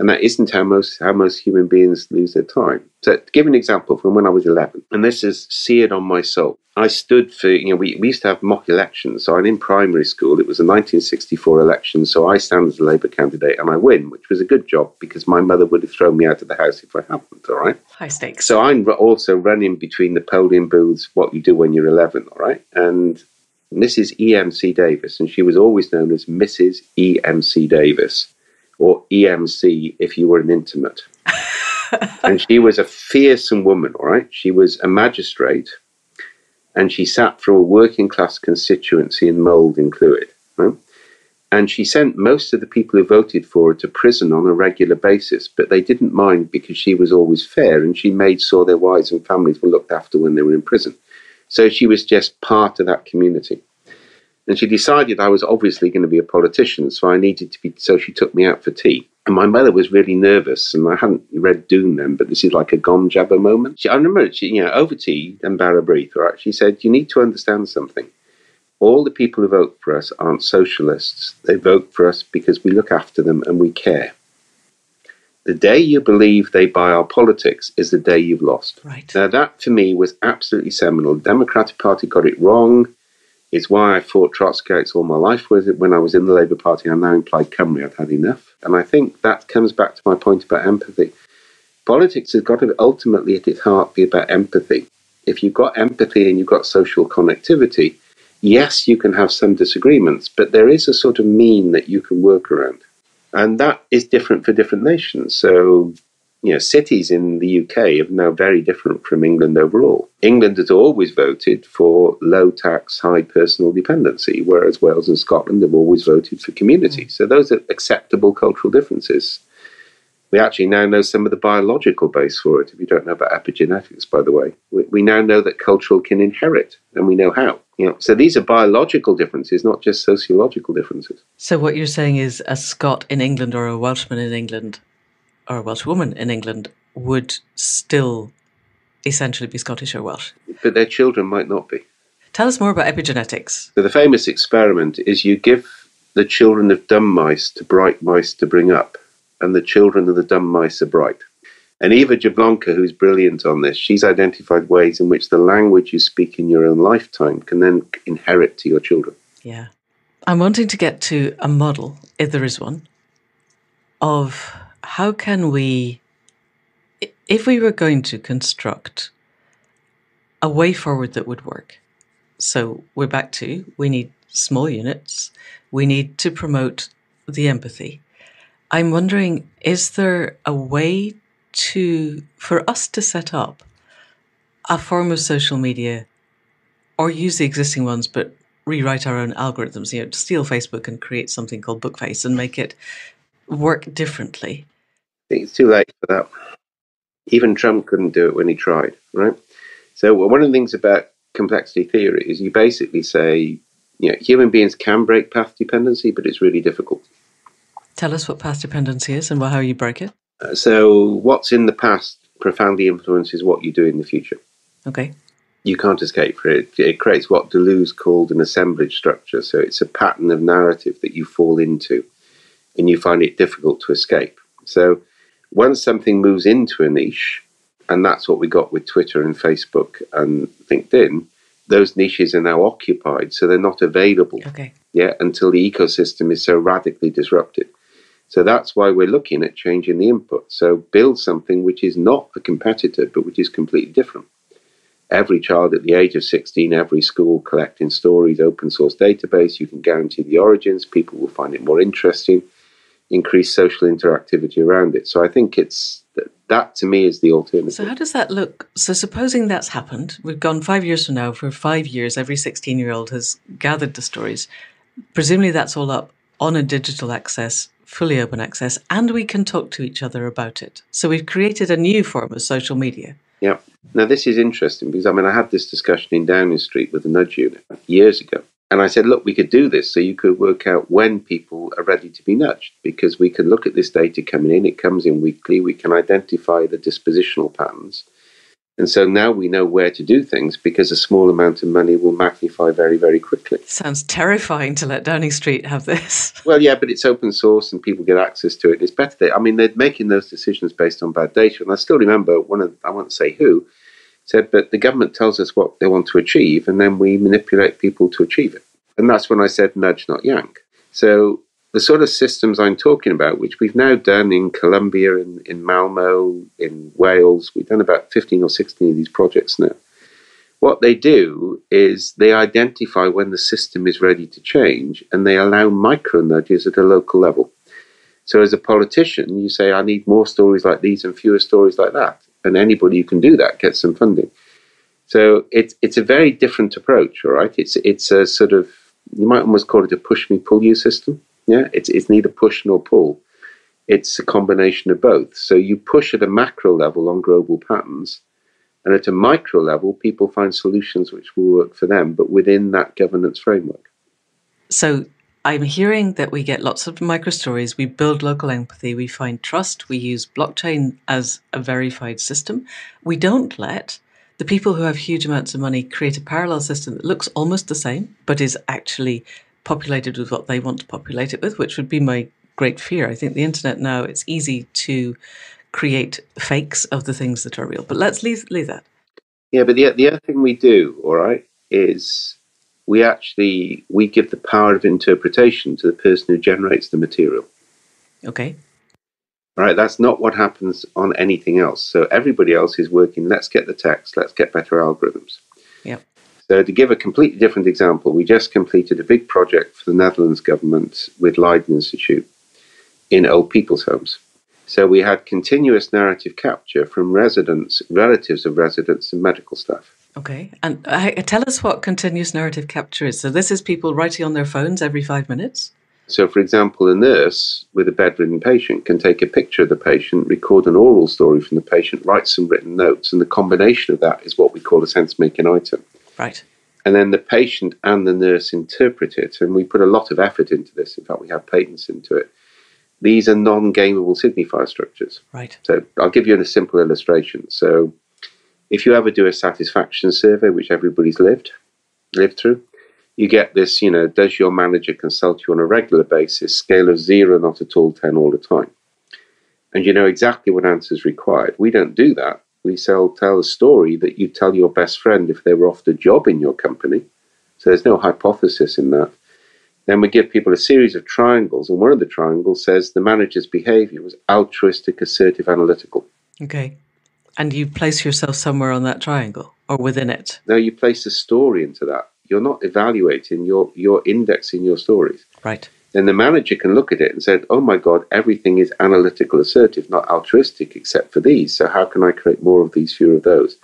And that isn't how most how most human beings lose their time. So to give an example from when I was eleven, and this is seared on my soul. I stood for, you know, we, we used to have mock elections. So I'm in primary school. It was a nineteen sixty-four election. So I stand as a Labour candidate and I win, which was a good job because my mother would have thrown me out of the house if I hadn't, all right? High stakes. So I'm also running between the polling booths, what you do when you're eleven, all right? And Missus E M C Davis, and she was always known as Missus E M C Davis, or E M C if you were an intimate. And she was a fearsome woman, all right? She was a magistrate, and she sat for a working-class constituency in Mould in Clwyd. Right? And she sent most of the people who voted for her to prison on a regular basis, but they didn't mind because she was always fair, and she made sure their wives and families were looked after when they were in prison. So she was just part of that community. And she decided I was obviously going to be a politician, so I needed to be, so she took me out for tea. And my mother was really nervous, and I hadn't read Dune then, but this is like a gone jabber moment. She, I remember, she, you know, over tea and Barra Breath, right, she said, you need to understand something. All the people who vote for us aren't socialists. They vote for us because we look after them and we care. The day you believe they buy our politics is the day you've lost. Right. Now, that, for me, was absolutely seminal. The Democratic Party got it wrong. It's why I fought Trotskyites all my life. When I was in the Labour Party, I now implied Cymru. I'd had enough. And I think that comes back to my point about empathy. Politics has got to ultimately at its heart be about empathy. If you've got empathy and you've got social connectivity, yes, you can have some disagreements, but there is a sort of mean that you can work around. And that is different for different nations. So, you know, cities in the U K are now very different from England overall. England has always voted for low tax, high personal dependency, whereas Wales and Scotland have always voted for community. Mm. So those are acceptable cultural differences. We actually now know some of the biological base for it, if you don't know about epigenetics, by the way. We, we now know that cultural can inherit, and we know how. You know, so these are biological differences, not just sociological differences. So what you're saying is a Scot in England or a Welshman in England or a Welshwoman in England would still essentially be Scottish or Welsh. But their children might not be. Tell us more about epigenetics. So the famous experiment is you give the children of dumb mice to bright mice to bring up, and the children of the dumb mice are bright. And Eva Jablonka, who's brilliant on this, she's identified ways in which the language you speak in your own lifetime can then inherit to your children. Yeah. I'm wanting to get to a model, if there is one, of how can we, if we were going to construct a way forward that would work. So we're back to, we need small units, we need to promote the empathy. I'm wondering, is there a way to for us to set up a form of social media, or use the existing ones but rewrite our own algorithms, you know, to steal Facebook and create something called Bookface and make it work differently? I think it's too late for that. Even Trump couldn't do it when he tried, right? So one of the things about complexity theory is you basically say, you know, human beings can break path dependency, but it's really difficult. Tell us what path dependency is and how you break it. So what's in the past profoundly influences what you do in the future. Okay. You can't escape from it. It creates what Deleuze called an assemblage structure. So it's a pattern of narrative that you fall into and you find it difficult to escape. So once something moves into a niche, and that's what we got with Twitter and Facebook and LinkedIn, those niches are now occupied. So they're not available okay. yeah, until the ecosystem is so radically disrupted. So that's why we're looking at changing the input. So build something which is not a competitor, but which is completely different. Every child at the age of sixteen, every school collecting stories, open source database, you can guarantee the origins. People will find it more interesting, increase social interactivity around it. So I think it's that, to me, is the alternative. So how does that look? So supposing that's happened, we've gone five years from now, for five years, every sixteen-year-old has gathered the stories. Presumably that's all up on a digital access, fully open access, and we can talk to each other about it. So we've created a new form of social media. Yeah. Now, this is interesting because, I mean, I had this discussion in Downing Street with the Nudge Unit years ago. And I said, look, we could do this so you could work out when people are ready to be nudged, because we can look at this data coming in. It comes in weekly. We can identify the dispositional patterns. And so now we know where to do things, because a small amount of money will magnify very, very quickly. Sounds terrifying to let Downing Street have this. Well, yeah, but it's open source and people get access to it. It's better. They, I mean, they're making those decisions based on bad data. And I still remember one of, I won't say who, said, but the government tells us what they want to achieve and then we manipulate people to achieve it. And that's when I said, nudge, not yank. So the sort of systems I'm talking about, which we've now done in Colombia, in, in Malmo, in Wales, we've done about fifteen or sixteen of these projects now. What they do is they identify when the system is ready to change and they allow micro nudges at a local level. So as a politician, you say, I need more stories like these and fewer stories like that. And anybody who can do that gets some funding. So it's it's a very different approach, all right? It's, it's a sort of, you might almost call it a push-me-pull-you system. Yeah, it's it's neither push nor pull. It's a combination of both. So you push at a macro level on global patterns, and at a micro level, people find solutions which will work for them, but within that governance framework. So I'm hearing that we get lots of micro stories. We build local empathy. We find trust. We use blockchain as a verified system. We don't let the people who have huge amounts of money create a parallel system that looks almost the same, but is actually populated with what they want to populate it with, which would be my great fear. I think the internet now, it's easy to create fakes of the things that are real. But let's leave, leave that. Yeah, but the, the other thing we do, all right, is we actually, we give the power of interpretation to the person who generates the material. Okay. All right, that's not what happens on anything else. So everybody else is working, let's get the text, let's get better algorithms. Yeah. So to give a completely different example, we just completed a big project for the Netherlands government with Leiden Institute in old people's homes. So we had continuous narrative capture from residents, relatives of residents and medical staff. Okay. And uh, tell us what continuous narrative capture is. So this is people writing on their phones every five minutes? So, for example, a nurse with a bedridden patient can take a picture of the patient, record an oral story from the patient, write some written notes, and the combination of that is what we call a sense-making item. Right. And then the patient and the nurse interpret it. And we put a lot of effort into this. In fact, we have patents into it. These are non-gameable signifier structures. Right. So I'll give you a simple illustration. So if you ever do a satisfaction survey, which everybody's lived, lived through, you get this, you know, does your manager consult you on a regular basis, scale of zero, not at all, ten all the time? And you know exactly what answer is required. We don't do that. We sell, tell a story that you tell your best friend if they were off the job in your company. So there's no hypothesis in that. Then we give people a series of triangles, and one of the triangles says the manager's behaviour was altruistic, assertive, analytical. Okay. And you place yourself somewhere on that triangle or within it? No, you place a story into that. You're not evaluating, you're, you're indexing your stories. Right. Then the manager can look at it and say, oh my God, everything is analytical, assertive, not altruistic, except for these. So how can I create more of these, fewer of those?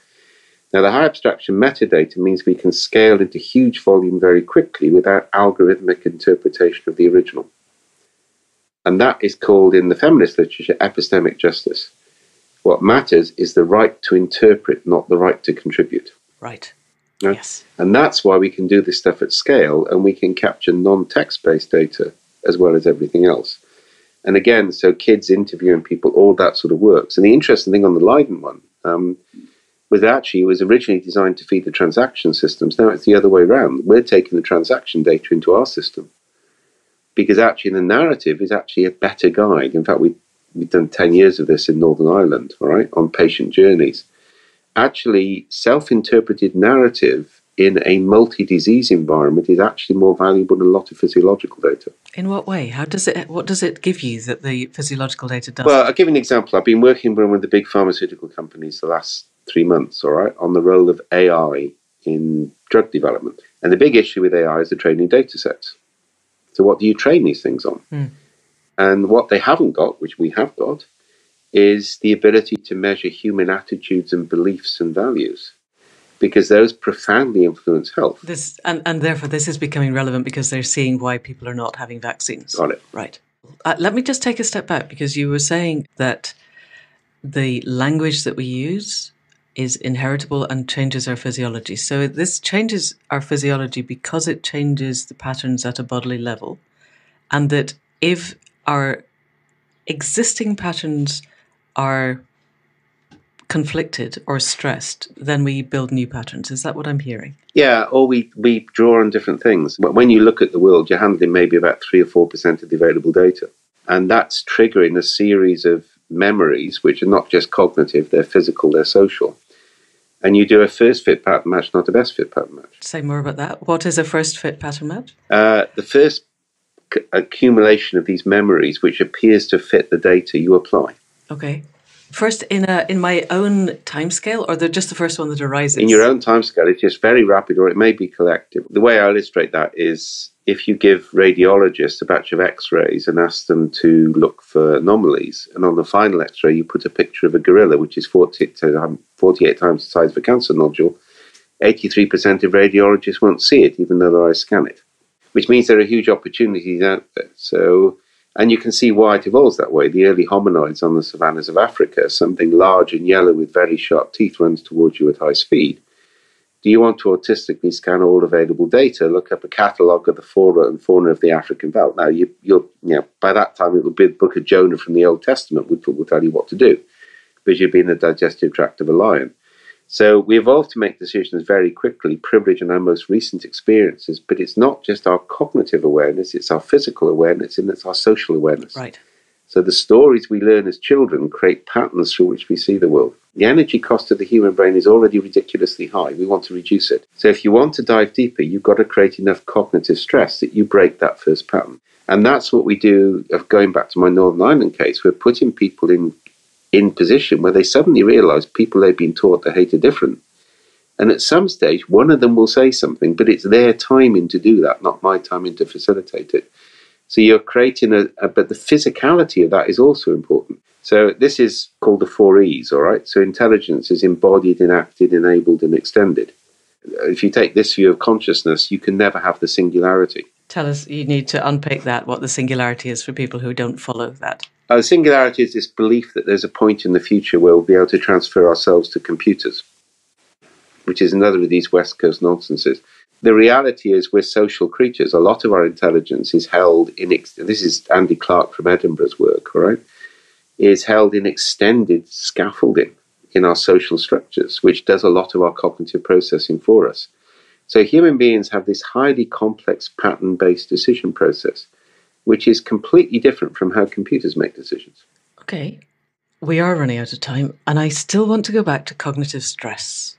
Now, the high abstraction metadata means we can scale into huge volume very quickly without algorithmic interpretation of the original. And that is called, in the feminist literature, epistemic justice. What matters is the right to interpret, not the right to contribute. Right. Right? Yes. And that's why we can do this stuff at scale, and we can capture non-text-based data as well as everything else. And again, so kids interviewing people, all that sort of works. And the interesting thing on the Leiden one um, was that actually it was originally designed to feed the transaction systems. Now it's the other way around. We're taking the transaction data into our system because actually the narrative is actually a better guide. In fact, we, we've done ten years of this in Northern Ireland, all right, on patient journeys. Actually, self-interpreted narrative in a multi-disease environment is actually more valuable than a lot of physiological data. In what way? How does it? What does it give you that the physiological data does? Well, I'll give you an example. I've been working with one of the big pharmaceutical companies the last three months, all right, on the role of A I in drug development. And the big issue with A I is the training data sets. So what do you train these things on? Mm. And what they haven't got, which we have got, is the ability to measure human attitudes and beliefs and values, because those profoundly influence health. This, and, and therefore, this is becoming relevant because they're seeing why people are not having vaccines. Got it. Right. Uh, let me just take a step back, because you were saying that the language that we use is inheritable and changes our physiology. So this changes our physiology because it changes the patterns at a bodily level, and that if our existing patterns are conflicted or stressed, then we build new patterns. Is that what I'm hearing? Yeah, or we, we draw on different things. But when you look at the world, you're handling maybe about three or four percent of the available data. And that's triggering a series of memories, which are not just cognitive, they're physical, they're social. And you do a first fit pattern match, not a best fit pattern match. Say more about that. What is a first fit pattern match? Uh, the first c- accumulation of these memories, which appears to fit the data you apply. Okay. First, in a, in my own timescale, or they're just the first one that arises? In your own timescale, it's just very rapid, or it may be collective. The way I illustrate that is if you give radiologists a batch of x-rays and ask them to look for anomalies, and on the final x-ray you put a picture of a gorilla, which is forty, forty-eight times the size of a cancer nodule, eighty-three percent of radiologists won't see it, even though their eyes scan it, which means there are huge opportunities out there. So... And you can see why it evolves that way. The early hominids on the savannas of Africa, something large and yellow with very sharp teeth runs towards you at high speed. Do you want to autistically scan all available data, look up a catalogue of the flora and fauna of the African belt? Now, you, you'll, you know, by that time, it will be the book of Jonah from the Old Testament, which will tell you what to do, because you've been the digestive tract of a lion. So we evolved to make decisions very quickly, privilege in our most recent experiences, but it's not just our cognitive awareness, it's our physical awareness, and it's our social awareness. Right. So the stories we learn as children create patterns through which we see the world. The energy cost of the human brain is already ridiculously high. We want to reduce it. So if you want to dive deeper, you've got to create enough cognitive stress that you break that first pattern. And that's what we do, of going back to my Northern Ireland case, we're putting people in in position where they suddenly realise people they've been taught to hate are different. And at some stage, one of them will say something, but it's their timing to do that, not my timing to facilitate it. So you're creating a, a but the physicality of that is also important. So this is called the four E's, all right? So intelligence is embodied, enacted, enabled, and extended. If you take this view of consciousness, you can never have the singularity. Tell us, you need to unpick that, what the singularity is for people who don't follow that. Uh, singularity is this belief that there's a point in the future where we'll be able to transfer ourselves to computers, which is another of these West Coast nonsenses. the reality is we're social creatures. A lot of our intelligence is held in, ex- this is Andy Clark from Edinburgh's work, all right, is held in extended scaffolding in our social structures, which does a lot of our cognitive processing for us. So human beings have this highly complex pattern-based decision process, which is completely different from how computers make decisions. Okay, we are running out of time, and I still want to go back to cognitive stress,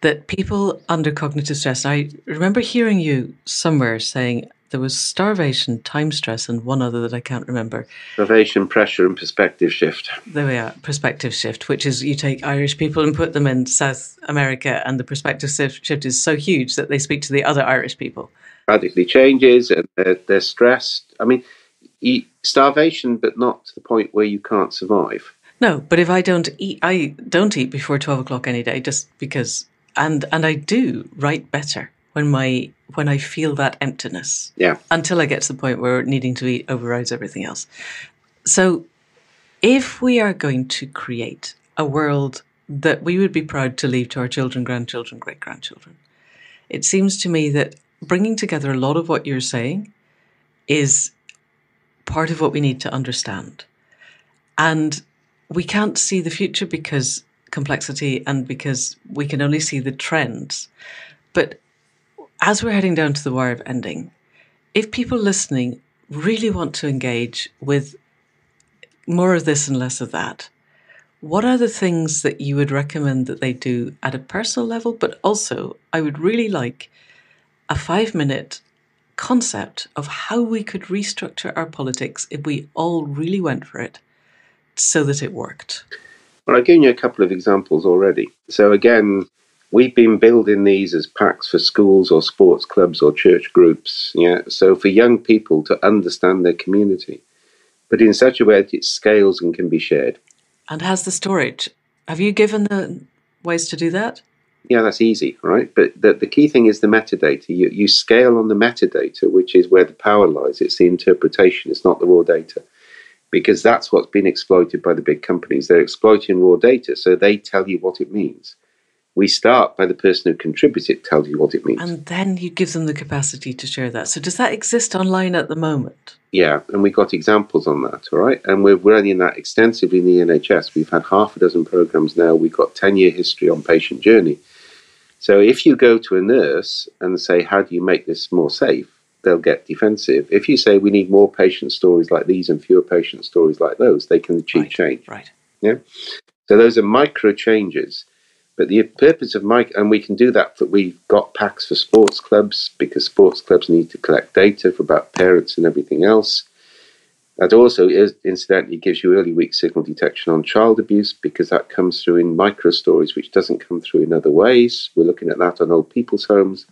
that people under cognitive stress, I remember hearing you somewhere saying there was starvation, time stress, and one other that I can't remember. Starvation, pressure, and perspective shift. There we are, perspective shift, which is you take Irish people and put them in South America, and the perspective shift is so huge that they speak to the other Irish people. Radically changes, and they're, they're stressed. I mean, eat starvation, but not to the point where you can't survive. No, but if I don't eat, I don't eat before twelve o'clock any day, just because... And and I do write better when my when I feel that emptiness. Yeah. Until I get to the point where needing to eat overrides everything else. So if we are going to create a world that we would be proud to leave to our children, grandchildren, great-grandchildren, it seems to me that bringing together a lot of what you're saying is part of what we need to understand. And we can't see the future because... complexity, and because we can only see the trends. But as we're heading down to the wire of ending, if people listening really want to engage with more of this and less of that, what are the things that you would recommend that they do at a personal level? But also, I would really like a five-minute concept of how we could restructure our politics if we all really went for it so that it worked. Well, I've given you a couple of examples already. So again, we've been building these as packs for schools or sports clubs or church groups. Yeah. So for young people to understand their community, but in such a way that it scales and can be shared. And has the storage? Have you given the ways to do that? Yeah, that's easy, right? But the, the key thing is the metadata. You, you scale on the metadata, which is where the power lies. It's the interpretation. It's not the raw data. Because that's what's been exploited by the big companies. They're exploiting raw data, so they tell you what it means. We start by the person who contributes it, tells you what it means. And then you give them the capacity to share that. So does that exist online at the moment? Yeah, and we've got examples on that, all right? And we're running that extensively in the N H S. We've had half a dozen programs now. We've got ten-year history on patient journey. So if you go to a nurse and say, how do you make this more safe? They'll get defensive. If you say we need more patient stories like these and fewer patient stories like those, they can achieve right, change. Right. Yeah. So those are micro changes. But the purpose of micro, and we can do that, but we've got packs for sports clubs because sports clubs need to collect data for about parents and everything else. That also, is, incidentally, gives you early weak signal detection on child abuse because that comes through in micro stories, which doesn't come through in other ways. We're looking at that on old people's homes.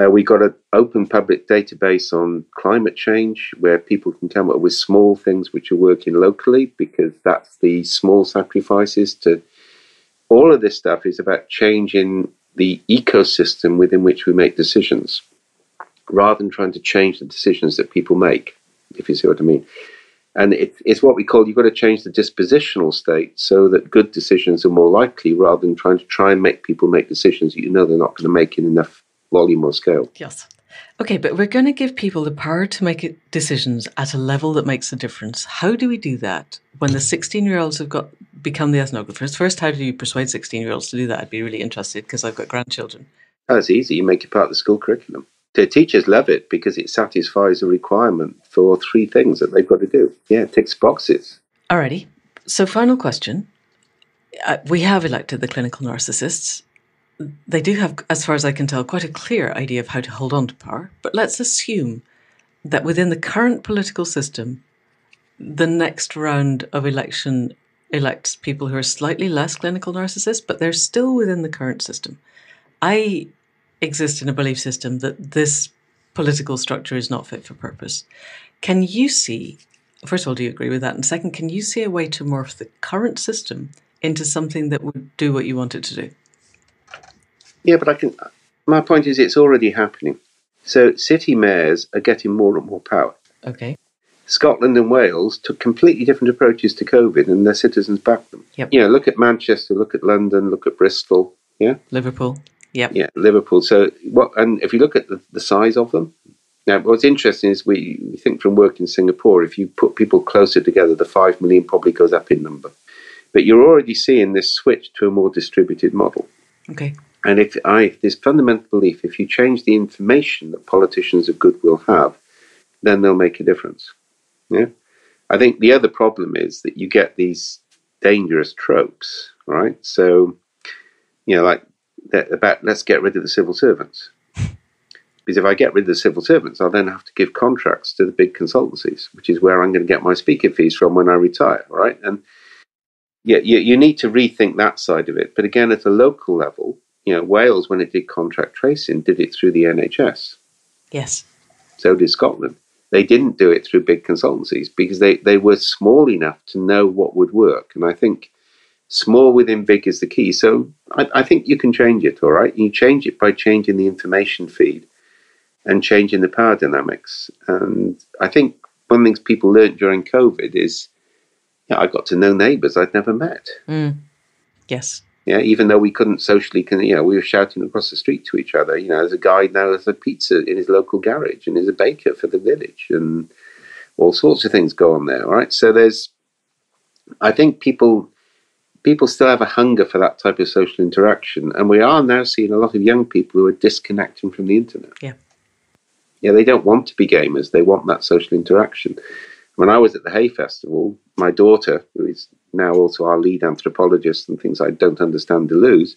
Uh, we've got an open public database on climate change where people can come up with small things which are working locally because that's the small sacrifices to all of this stuff is about changing the ecosystem within which we make decisions rather than trying to change the decisions that people make, if you see what I mean. And it, it's what we call, you've got to change the dispositional state so that good decisions are more likely rather than trying to try and make people make decisions that you know they're not going to make in enough volume or scale. Yes. Okay, but we're going to give people the power to make decisions at a level that makes a difference. How do we do that when the sixteen-year-olds have got become the ethnographers? First, how do you persuade sixteen-year-olds to do that? I'd be really interested because I've got grandchildren. Oh, it's easy. You make it part of the school curriculum. The teachers love it because it satisfies a requirement for three things that they've got to do. Yeah, it ticks boxes. Alrighty. So final question. Uh, we have elected the clinical narcissists. They do have, as far as I can tell, quite a clear idea of how to hold on to power. But let's assume that within the current political system, the next round of election elects people who are slightly less clinical narcissists, but they're still within the current system. I exist in a belief system that this political structure is not fit for purpose. Can you see, first of all, do you agree with that? And second, can you see a way to morph the current system into something that would do what you want it to do? Yeah, but I can. My point is it's already happening. So city mayors are getting more and more power. Okay. Scotland and Wales took completely different approaches to COVID and their citizens backed them. Yep. You know, look at Manchester, look at London, look at Bristol. Yeah. Liverpool. Yep. Yeah, Liverpool. So what? And if you look at the, the size of them, now what's interesting is we, we think from work in Singapore, if you put people closer together, the five million probably goes up in number. But you're already seeing this switch to a more distributed model. Okay. And if I, this fundamental belief, if you change the information that politicians of goodwill have, then they'll make a difference. Yeah. I think the other problem is that you get these dangerous tropes, right? So, you know, like that about let's get rid of the civil servants. Because if I get rid of the civil servants, I'll then have to give contracts to the big consultancies, which is where I'm going to get my speaker fees from when I retire, right? And yeah, you, you need to rethink that side of it. But again, at a local level, you know, Wales, when it did contract tracing, did it through the N H S. Yes. So did Scotland. They didn't do it through big consultancies because they, they were small enough to know what would work. And I think small within big is the key. So I, I think you can change it, all right? You change it by changing the information feed and changing the power dynamics. And I think one of the things people learned during COVID is, you know, I got to know neighbours I'd never met. Mm. Yes. Yeah, even though we couldn't socially, you know, we were shouting across the street to each other. You know, there's a guy now has a pizza in his local garage and is a baker for the village and all sorts of things go on there, right? So there's, I think people people still have a hunger for that type of social interaction. And we are now seeing a lot of young people who are disconnecting from the internet. Yeah. Yeah, they don't want to be gamers. They want that social interaction. When I was at the Hay Festival, my daughter, who is now also our lead anthropologist and things I don't understand Deleuze,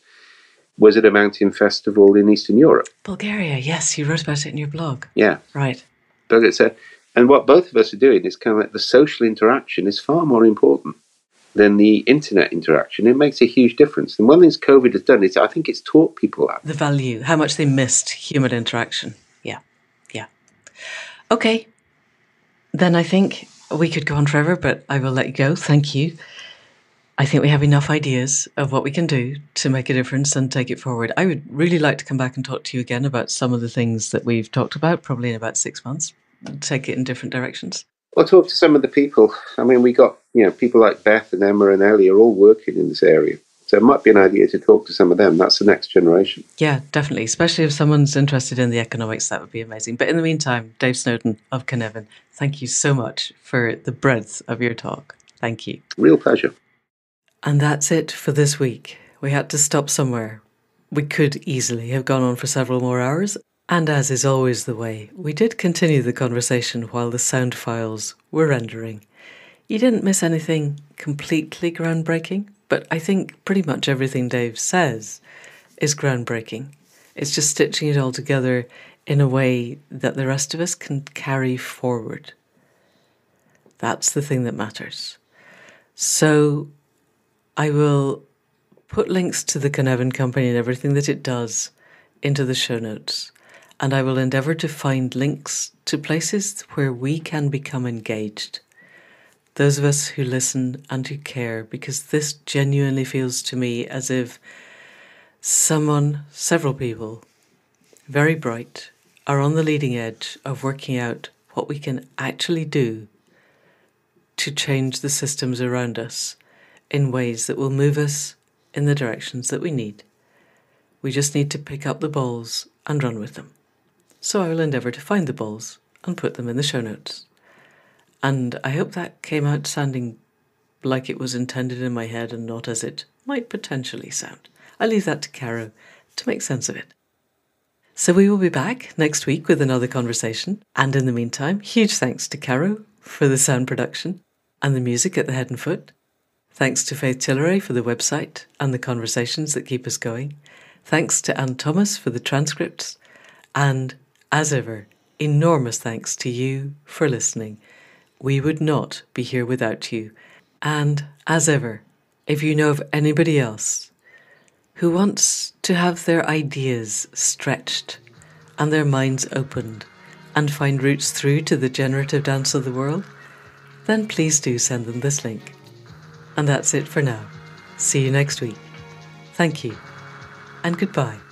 was at a mountain festival in Eastern Europe. Bulgaria, yes, you wrote about it in your blog. Yeah. Right. But it's a, and what both of us are doing is kind of like the social interaction is far more important than the internet interaction. It makes a huge difference. And one of the things COVID has done is I think it's taught people that. The value, how much they missed human interaction. Yeah, yeah. Okay, then I think we could go on forever, but I will let you go. Thank you. I think we have enough ideas of what we can do to make a difference and take it forward. I would really like to come back and talk to you again about some of the things that we've talked about, probably in about six months, and take it in different directions. Well, talk to some of the people. I mean, we got, you know, people like Beth and Emma and Ellie are all working in this area. So it might be an idea to talk to some of them. That's the next generation. Yeah, definitely. Especially if someone's interested in the economics, that would be amazing. But in the meantime, Dave Snowden of Cynefin, thank you so much for the breadth of your talk. Thank you. Real pleasure. And that's it for this week. We had to stop somewhere. We could easily have gone on for several more hours. And as is always the way, we did continue the conversation while the sound files were rendering. You didn't miss anything completely groundbreaking. But I think pretty much everything Dave says is groundbreaking. It's just stitching it all together in a way that the rest of us can carry forward. That's the thing that matters. So I will put links to the Cynefin Company and everything that it does into the show notes. And I will endeavour to find links to places where we can become engaged. Those of us who listen and who care, because this genuinely feels to me as if someone, several people, very bright, are on the leading edge of working out what we can actually do to change the systems around us in ways that will move us in the directions that we need. We just need to pick up the balls and run with them. So I will endeavour to find the balls and put them in the show notes. And I hope that came out sounding like it was intended in my head and not as it might potentially sound. I leave that to Caro to make sense of it. So we will be back next week with another conversation. And in the meantime, huge thanks to Caro for the sound production and the music at the head and foot. Thanks to Faith Tilleray for the website and the conversations that keep us going. Thanks to Anne Thomas for the transcripts. And as ever, enormous thanks to you for listening. We would not be here without you. And as ever, if you know of anybody else who wants to have their ideas stretched and their minds opened and find routes through to the generative dance of the world, then please do send them this link. And that's it for now. See you next week. Thank you, and goodbye.